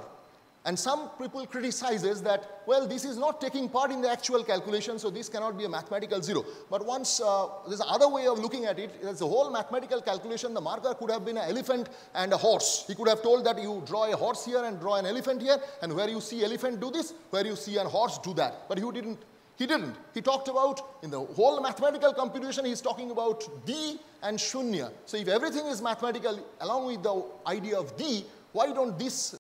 And some people criticizes that, well, this is not taking part in the actual calculation, so this cannot be a mathematical 0. But once there's another way of looking at it, there's a whole mathematical calculation. The marker could have been an elephant and a horse. He could have told that you draw a horse here and draw an elephant here, and where you see elephant do this, where you see a horse do that. But he didn't. He talked about, in the whole mathematical computation, he's talking about D and Shunya. So if everything is mathematical along with the idea of D, why don't this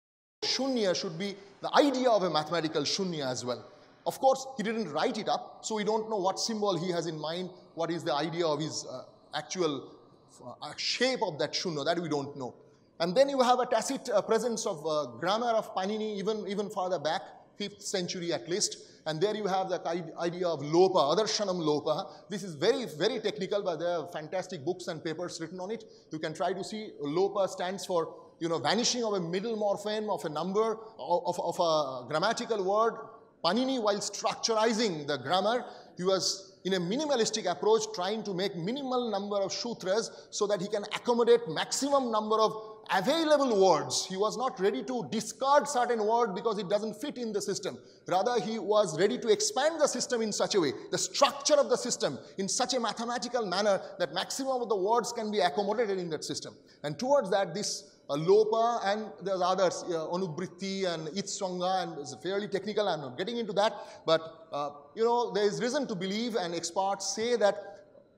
Shunya should be the idea of a mathematical Shunya as well? Of course, he didn't write it up, so we don't know what symbol he has in mind, what is the idea of his actual shape of that Shunya, that we don't know. And then you have a tacit presence of grammar of Panini even farther back, 5th century at least, and there you have the idea of Lopa, Adarshanam Lopa. This is very, very technical, but there are fantastic books and papers written on it. You can try to see Lopa stands for, you know, vanishing of a middle morpheme of a number, of a grammatical word. Panini, while structurizing the grammar, he was in a minimalistic approach trying to make minimal number of sutras so that he can accommodate maximum number of available words. He was not ready to discard certain word because it doesn't fit in the system. Rather, he was ready to expand the system in such a way, the structure of the system in such a mathematical manner that maximum of the words can be accommodated in that system. And towards that, this Lopa and there's others, Anubritti and Itsonga, and it's fairly technical, I'm not getting into that, but you know, there is reason to believe, and experts say that,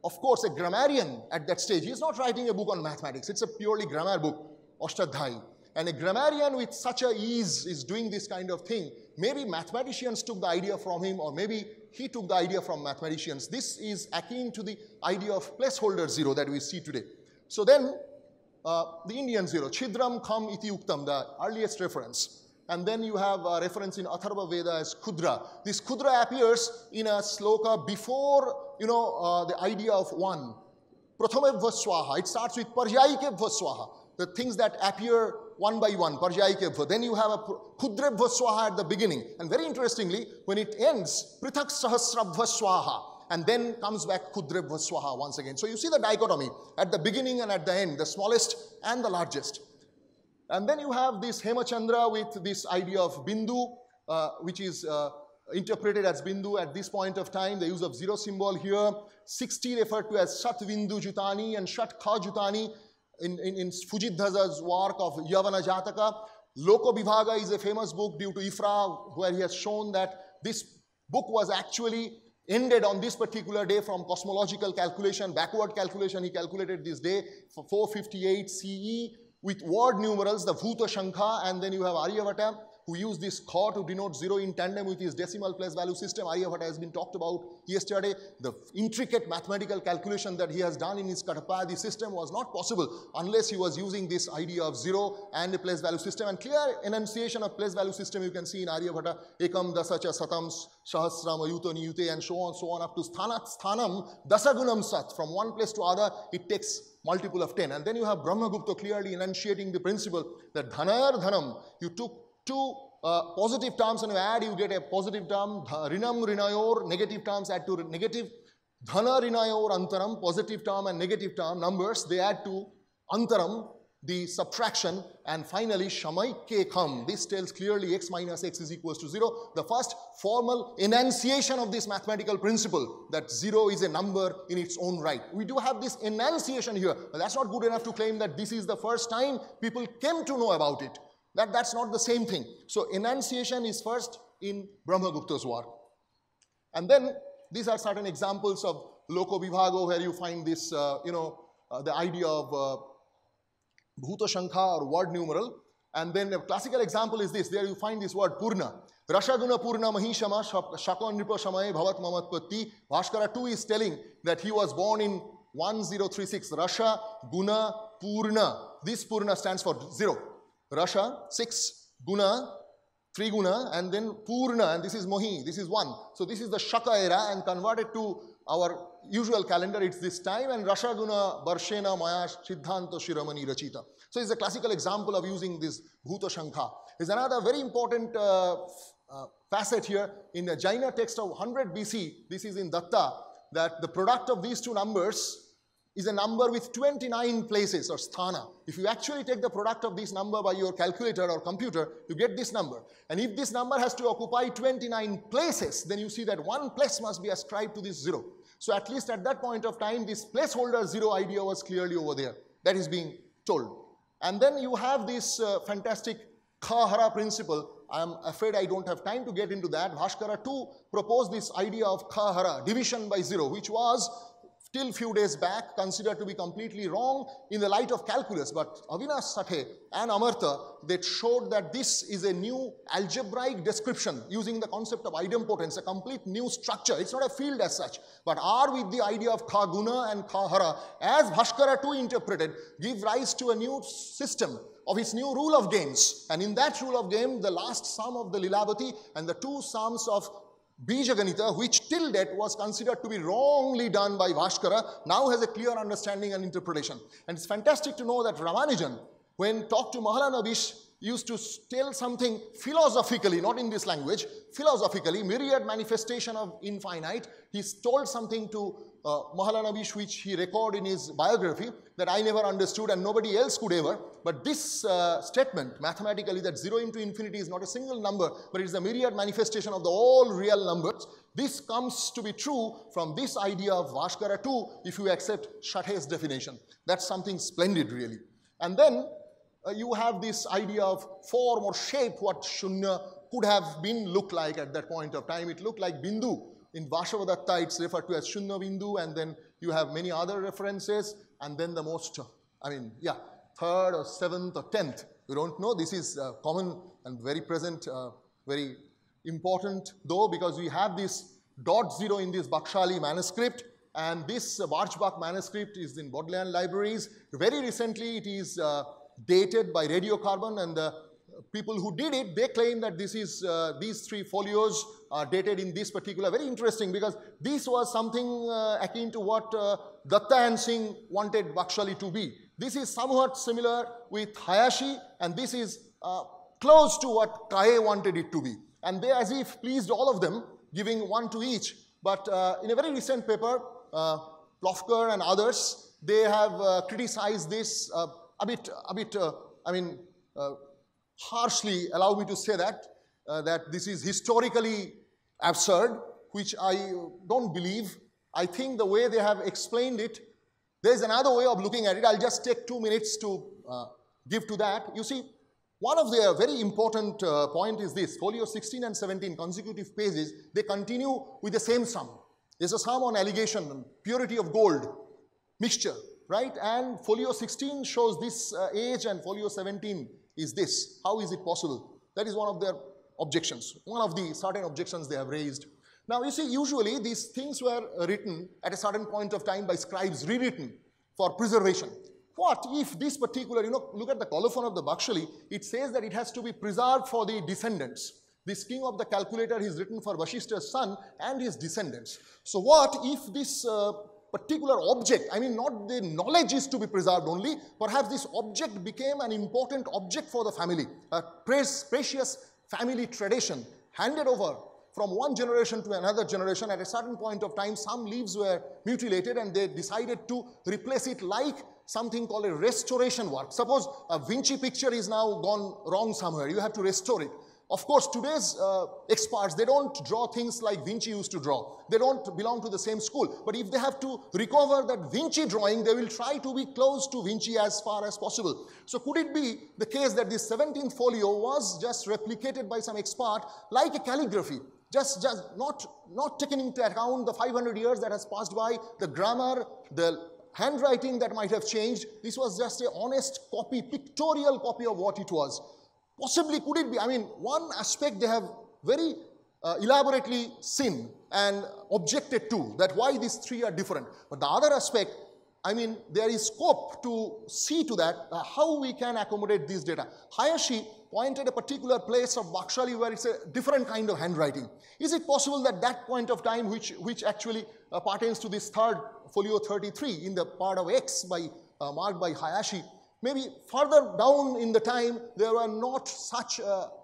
of course, a grammarian at that stage, he's not writing a book on mathematics, it's a purely grammar book. Ashtadhyayi. And a grammarian with such a ease is doing this kind of thing. Maybe mathematicians took the idea from him, or maybe he took the idea from mathematicians. This is akin to the idea of placeholder 0 that we see today. So then the Indian 0, Chidram Kham Iti Uktam, the earliest reference. And then you have a reference in Atharva Veda as Kudra. This Kudra appears in a sloka before, you know, the idea of one. Prathamevva Swaha, it starts with Parjayikevva Swaha. The things that appear one by one, parjayikevva. Then you have a khudrebhva swaha at the beginning. And very interestingly, when it ends, prithak sahasrabhva swaha. And then comes back khudrebhva swaha once again. So you see the dichotomy at the beginning and at the end, the smallest and the largest. And then you have this Hemachandra with this idea of bindu, which is interpreted as bindu at this point of time, the use of zero symbol here. 60 referred to as shat bindu jutani and shat kha jutani. In Fujidhasa's work of Yavana Jataka. Loko Bivhaga is a famous book due to Ifra, where he has shown that this book was actually ended on this particular day from cosmological calculation, backward calculation. He calculated this day for 458 CE with word numerals, the Bhuta Shankha, and then you have Aryabhata, who used this Kha to denote 0 in tandem with his decimal place value system. Aryabhata has been talked about yesterday. The intricate mathematical calculation that he has done in his Katapadi system was not possible unless he was using this idea of 0 and a place value system. And clear enunciation of place value system you can see in Aryabhata, ekam dasacha satam sahasram ayuto niyute, and so on up to sthanat sthanam dasagunam sat. From one place to other, it takes multiple of 10. And then you have Brahmagupta clearly enunciating the principle that dhanar dhanam, you took two positive terms and you add, you get a positive term. Rinam rinayor, negative terms add to negative. Dhana rinayor antaram, positive term and negative term, numbers, they add to antaram, the subtraction. And finally, shamaike kham, this tells clearly x minus x is equals to 0. The first formal enunciation of this mathematical principle that 0 is a number in its own right. We do have this enunciation here, but that's not good enough to claim that this is the first time people came to know about it. That's not the same thing. So enunciation is first in Brahmagupta's work. And then these are certain examples of Loko Vibhago, where you find this, the idea of Bhuta Shankha or word numeral. And then a classical example is this. There you find this word Purna. Rashaguna Purna Mahishama Shakon Nipo Shamae Bhavat Mamat Patti. Bhaskara 2 is telling that he was born in 1036. Rasha Guna Purna. This Purna stands for 0. Rasha, 6, Guna, 3 Guna, and then Purna, and this is Mohi, this is 1. So this is the Shaka era, and converted to our usual calendar, it's this time, and Rashaguna, Barshena, Maya, Siddhanta, Shiramani, Rachita. So it's a classical example of using this Bhuta Shankha. There's another very important facet here. In the Jaina text of 100 BC, this is in Datta, that the product of these two numbers is a number with 29 places or sthana. If you actually take the product of this number by your calculator or computer, you get this number. And if this number has to occupy 29 places, then you see that one place must be ascribed to this zero. So at least at that point of time, this placeholder zero idea was clearly over there. That is being told. And then you have this fantastic Kha-hara principle. I'm afraid I don't have time to get into that. Bhaskara too proposed this idea of Kha-hara, division by zero, which was till few days back considered to be completely wrong in the light of calculus. But Avinash Sathe and Amartya, they showed that this is a new algebraic description using the concept of idempotence, a complete new structure. It's not a field as such, but R with the idea of Kha-guna and Kha-hara, as Bhaskara too interpreted, give rise to a new system of his new rule of games. And in that rule of game, the last sum of the Lilavati and the two sums of Bijaganita, which till that was considered to be wrongly done by Bhaskara, now has a clear understanding and interpretation. And it's fantastic to know that Ramanujan, when talked to Mahalanabish, used to tell something philosophically, not in this language, philosophically, myriad manifestation of infinite. He told something to Mahalanabish, which he recorded in his biography, that I never understood and nobody else could ever. But this statement, mathematically, that 0 into infinity is not a single number, but it is a myriad manifestation of the all real numbers. This comes to be true from this idea of Bhaskara too, if you accept Sathe's definition. That's something splendid, really. And then you have this idea of form or shape, what Shunya could have been looked like at that point of time. It looked like Bindu. In Vasavadatta, it's referred to as Shunya Bindu, and then you have many other references, and then the most, third or seventh or tenth. You don't know. This is common and very present, very important, though, because we have this .0 in this Bakshali manuscript, and this Varchbach manuscript is in Bodleian libraries. Very recently, it is dated by radiocarbon, and the people who did it, they claim that this is, these three folios are dated in this particular, very interesting, because this was something akin to what Datta and Singh wanted Bakshali to be. This is somewhat similar with Hayashi, and this is close to what Kaye wanted it to be. And they as if pleased all of them, giving one to each. But in a very recent paper, Plofker and others, they have criticized this a bit harshly, allow me to say that, that this is historically absurd, which I don't believe. I think the way they have explained it, there's another way of looking at it. I'll just take 2 minutes to give to that. You see, one of their very important point is this. Folio 16 and 17, consecutive pages, they continue with the same sum. There's a sum on allegation, purity of gold, mixture, right? And folio 16 shows this age and folio 17 is this. How is it possible? That is one of their objections, one of the certain objections they have raised. Now you see, usually these things were written at a certain point of time by scribes, rewritten for preservation. What if this particular, look at the colophon of the Bakshali, it says that it has to be preserved for the descendants. This king of the calculator is written for Vashishta's son and his descendants. So what if this particular object, I mean not the knowledge is to be preserved only, perhaps this object became an important object for the family, a precious family tradition handed over from one generation to another generation. At a certain point of time, some leaves were mutilated and they decided to replace it like something called a restoration work. Suppose a Vinci picture is now gone wrong somewhere, you have to restore it. Of course, today's experts, they don't draw things like Vinci used to draw. They don't belong to the same school. But if they have to recover that Vinci drawing, they will try to be close to Vinci as far as possible. So could it be the case that this 17th folio was just replicated by some expert like a calligraphy? Just not taking into account the 500 years that has passed by, the grammar, the handwriting that might have changed. This was just an honest copy, pictorial copy of what it was. Possibly could it be? I mean, one aspect they have very elaborately seen and objected to, that why these three are different. But the other aspect, I mean, there is scope to see to that, how we can accommodate these data. Hayashi pointed a particular place of Bakshali where it's a different kind of handwriting. Is it possible that that point of time, which actually pertains to this third folio 33 in the part of X by marked by Hayashi. Maybe further down in the time, there were not such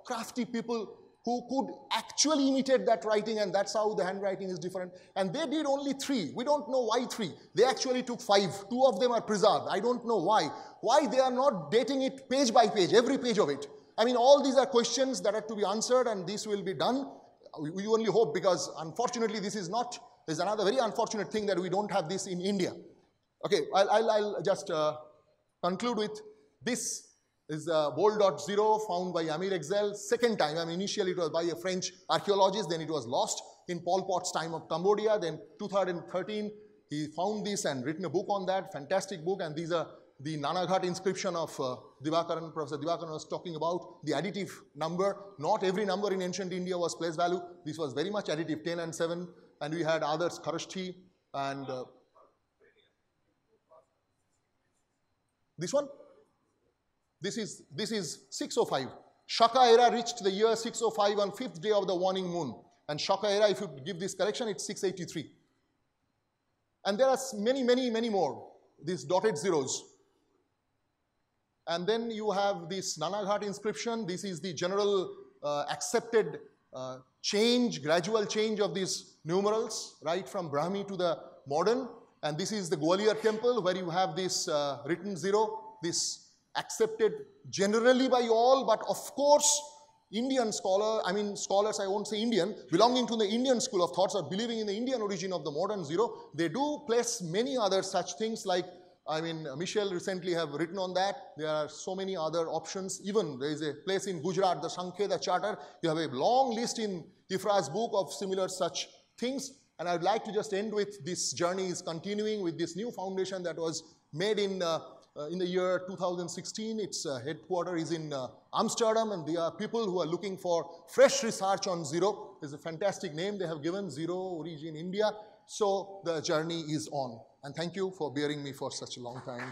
crafty people who could actually imitate that writing, and that's how the handwriting is different. And they did only 3. We don't know why 3. They actually took 5. 2 of them are preserved. I don't know why. Why they are not dating it page by page, every page of it. I mean, all these are questions that are to be answered, and this will be done. We only hope, because unfortunately this is not, there's another very unfortunate thing that we don't have this in India. Okay, I'll just conclude with this. Is Bol.0 found by Amir Exel second time. I mean, initially it was by a French archaeologist, then it was lost in Pol Pot's time of Cambodia. Then 2013, he found this and written a book on that, fantastic book. And these are the Nanaghat inscription of Divakaran. Professor Divakaran was talking about the additive number. Not every number in ancient India was place value. This was very much additive, 10 and 7. And we had others, Kharashthi and... this one? This is 605. Shaka era reached the year 605 on 5th day of the waning moon. And Shaka era, if you give this correction, it's 683. And there are many, many, many more, these dotted zeros. And then you have this Nanaghat inscription. This is the general accepted change, gradual change of these numerals, right, from Brahmi to the modern. And this is the Gwalior temple where you have this written zero, this accepted generally by all, but of course, Indian scholar, I mean scholars, I won't say Indian, belonging to the Indian school of thoughts or believing in the Indian origin of the modern zero, they do place many other such things like, I mean, Michel recently have written on that. There are so many other options. Even there is a place in Gujarat, the Sankheda Charter. You have a long list in Ifra's book of similar such things. And I would like to just end with this journey is continuing with this new foundation that was made in the year 2016, its headquarters is in Amsterdam, and there are people who are looking for fresh research on zero. It's a fantastic name they have given, Zero Origin India. So the journey is on. And thank you for bearing me for such a long time.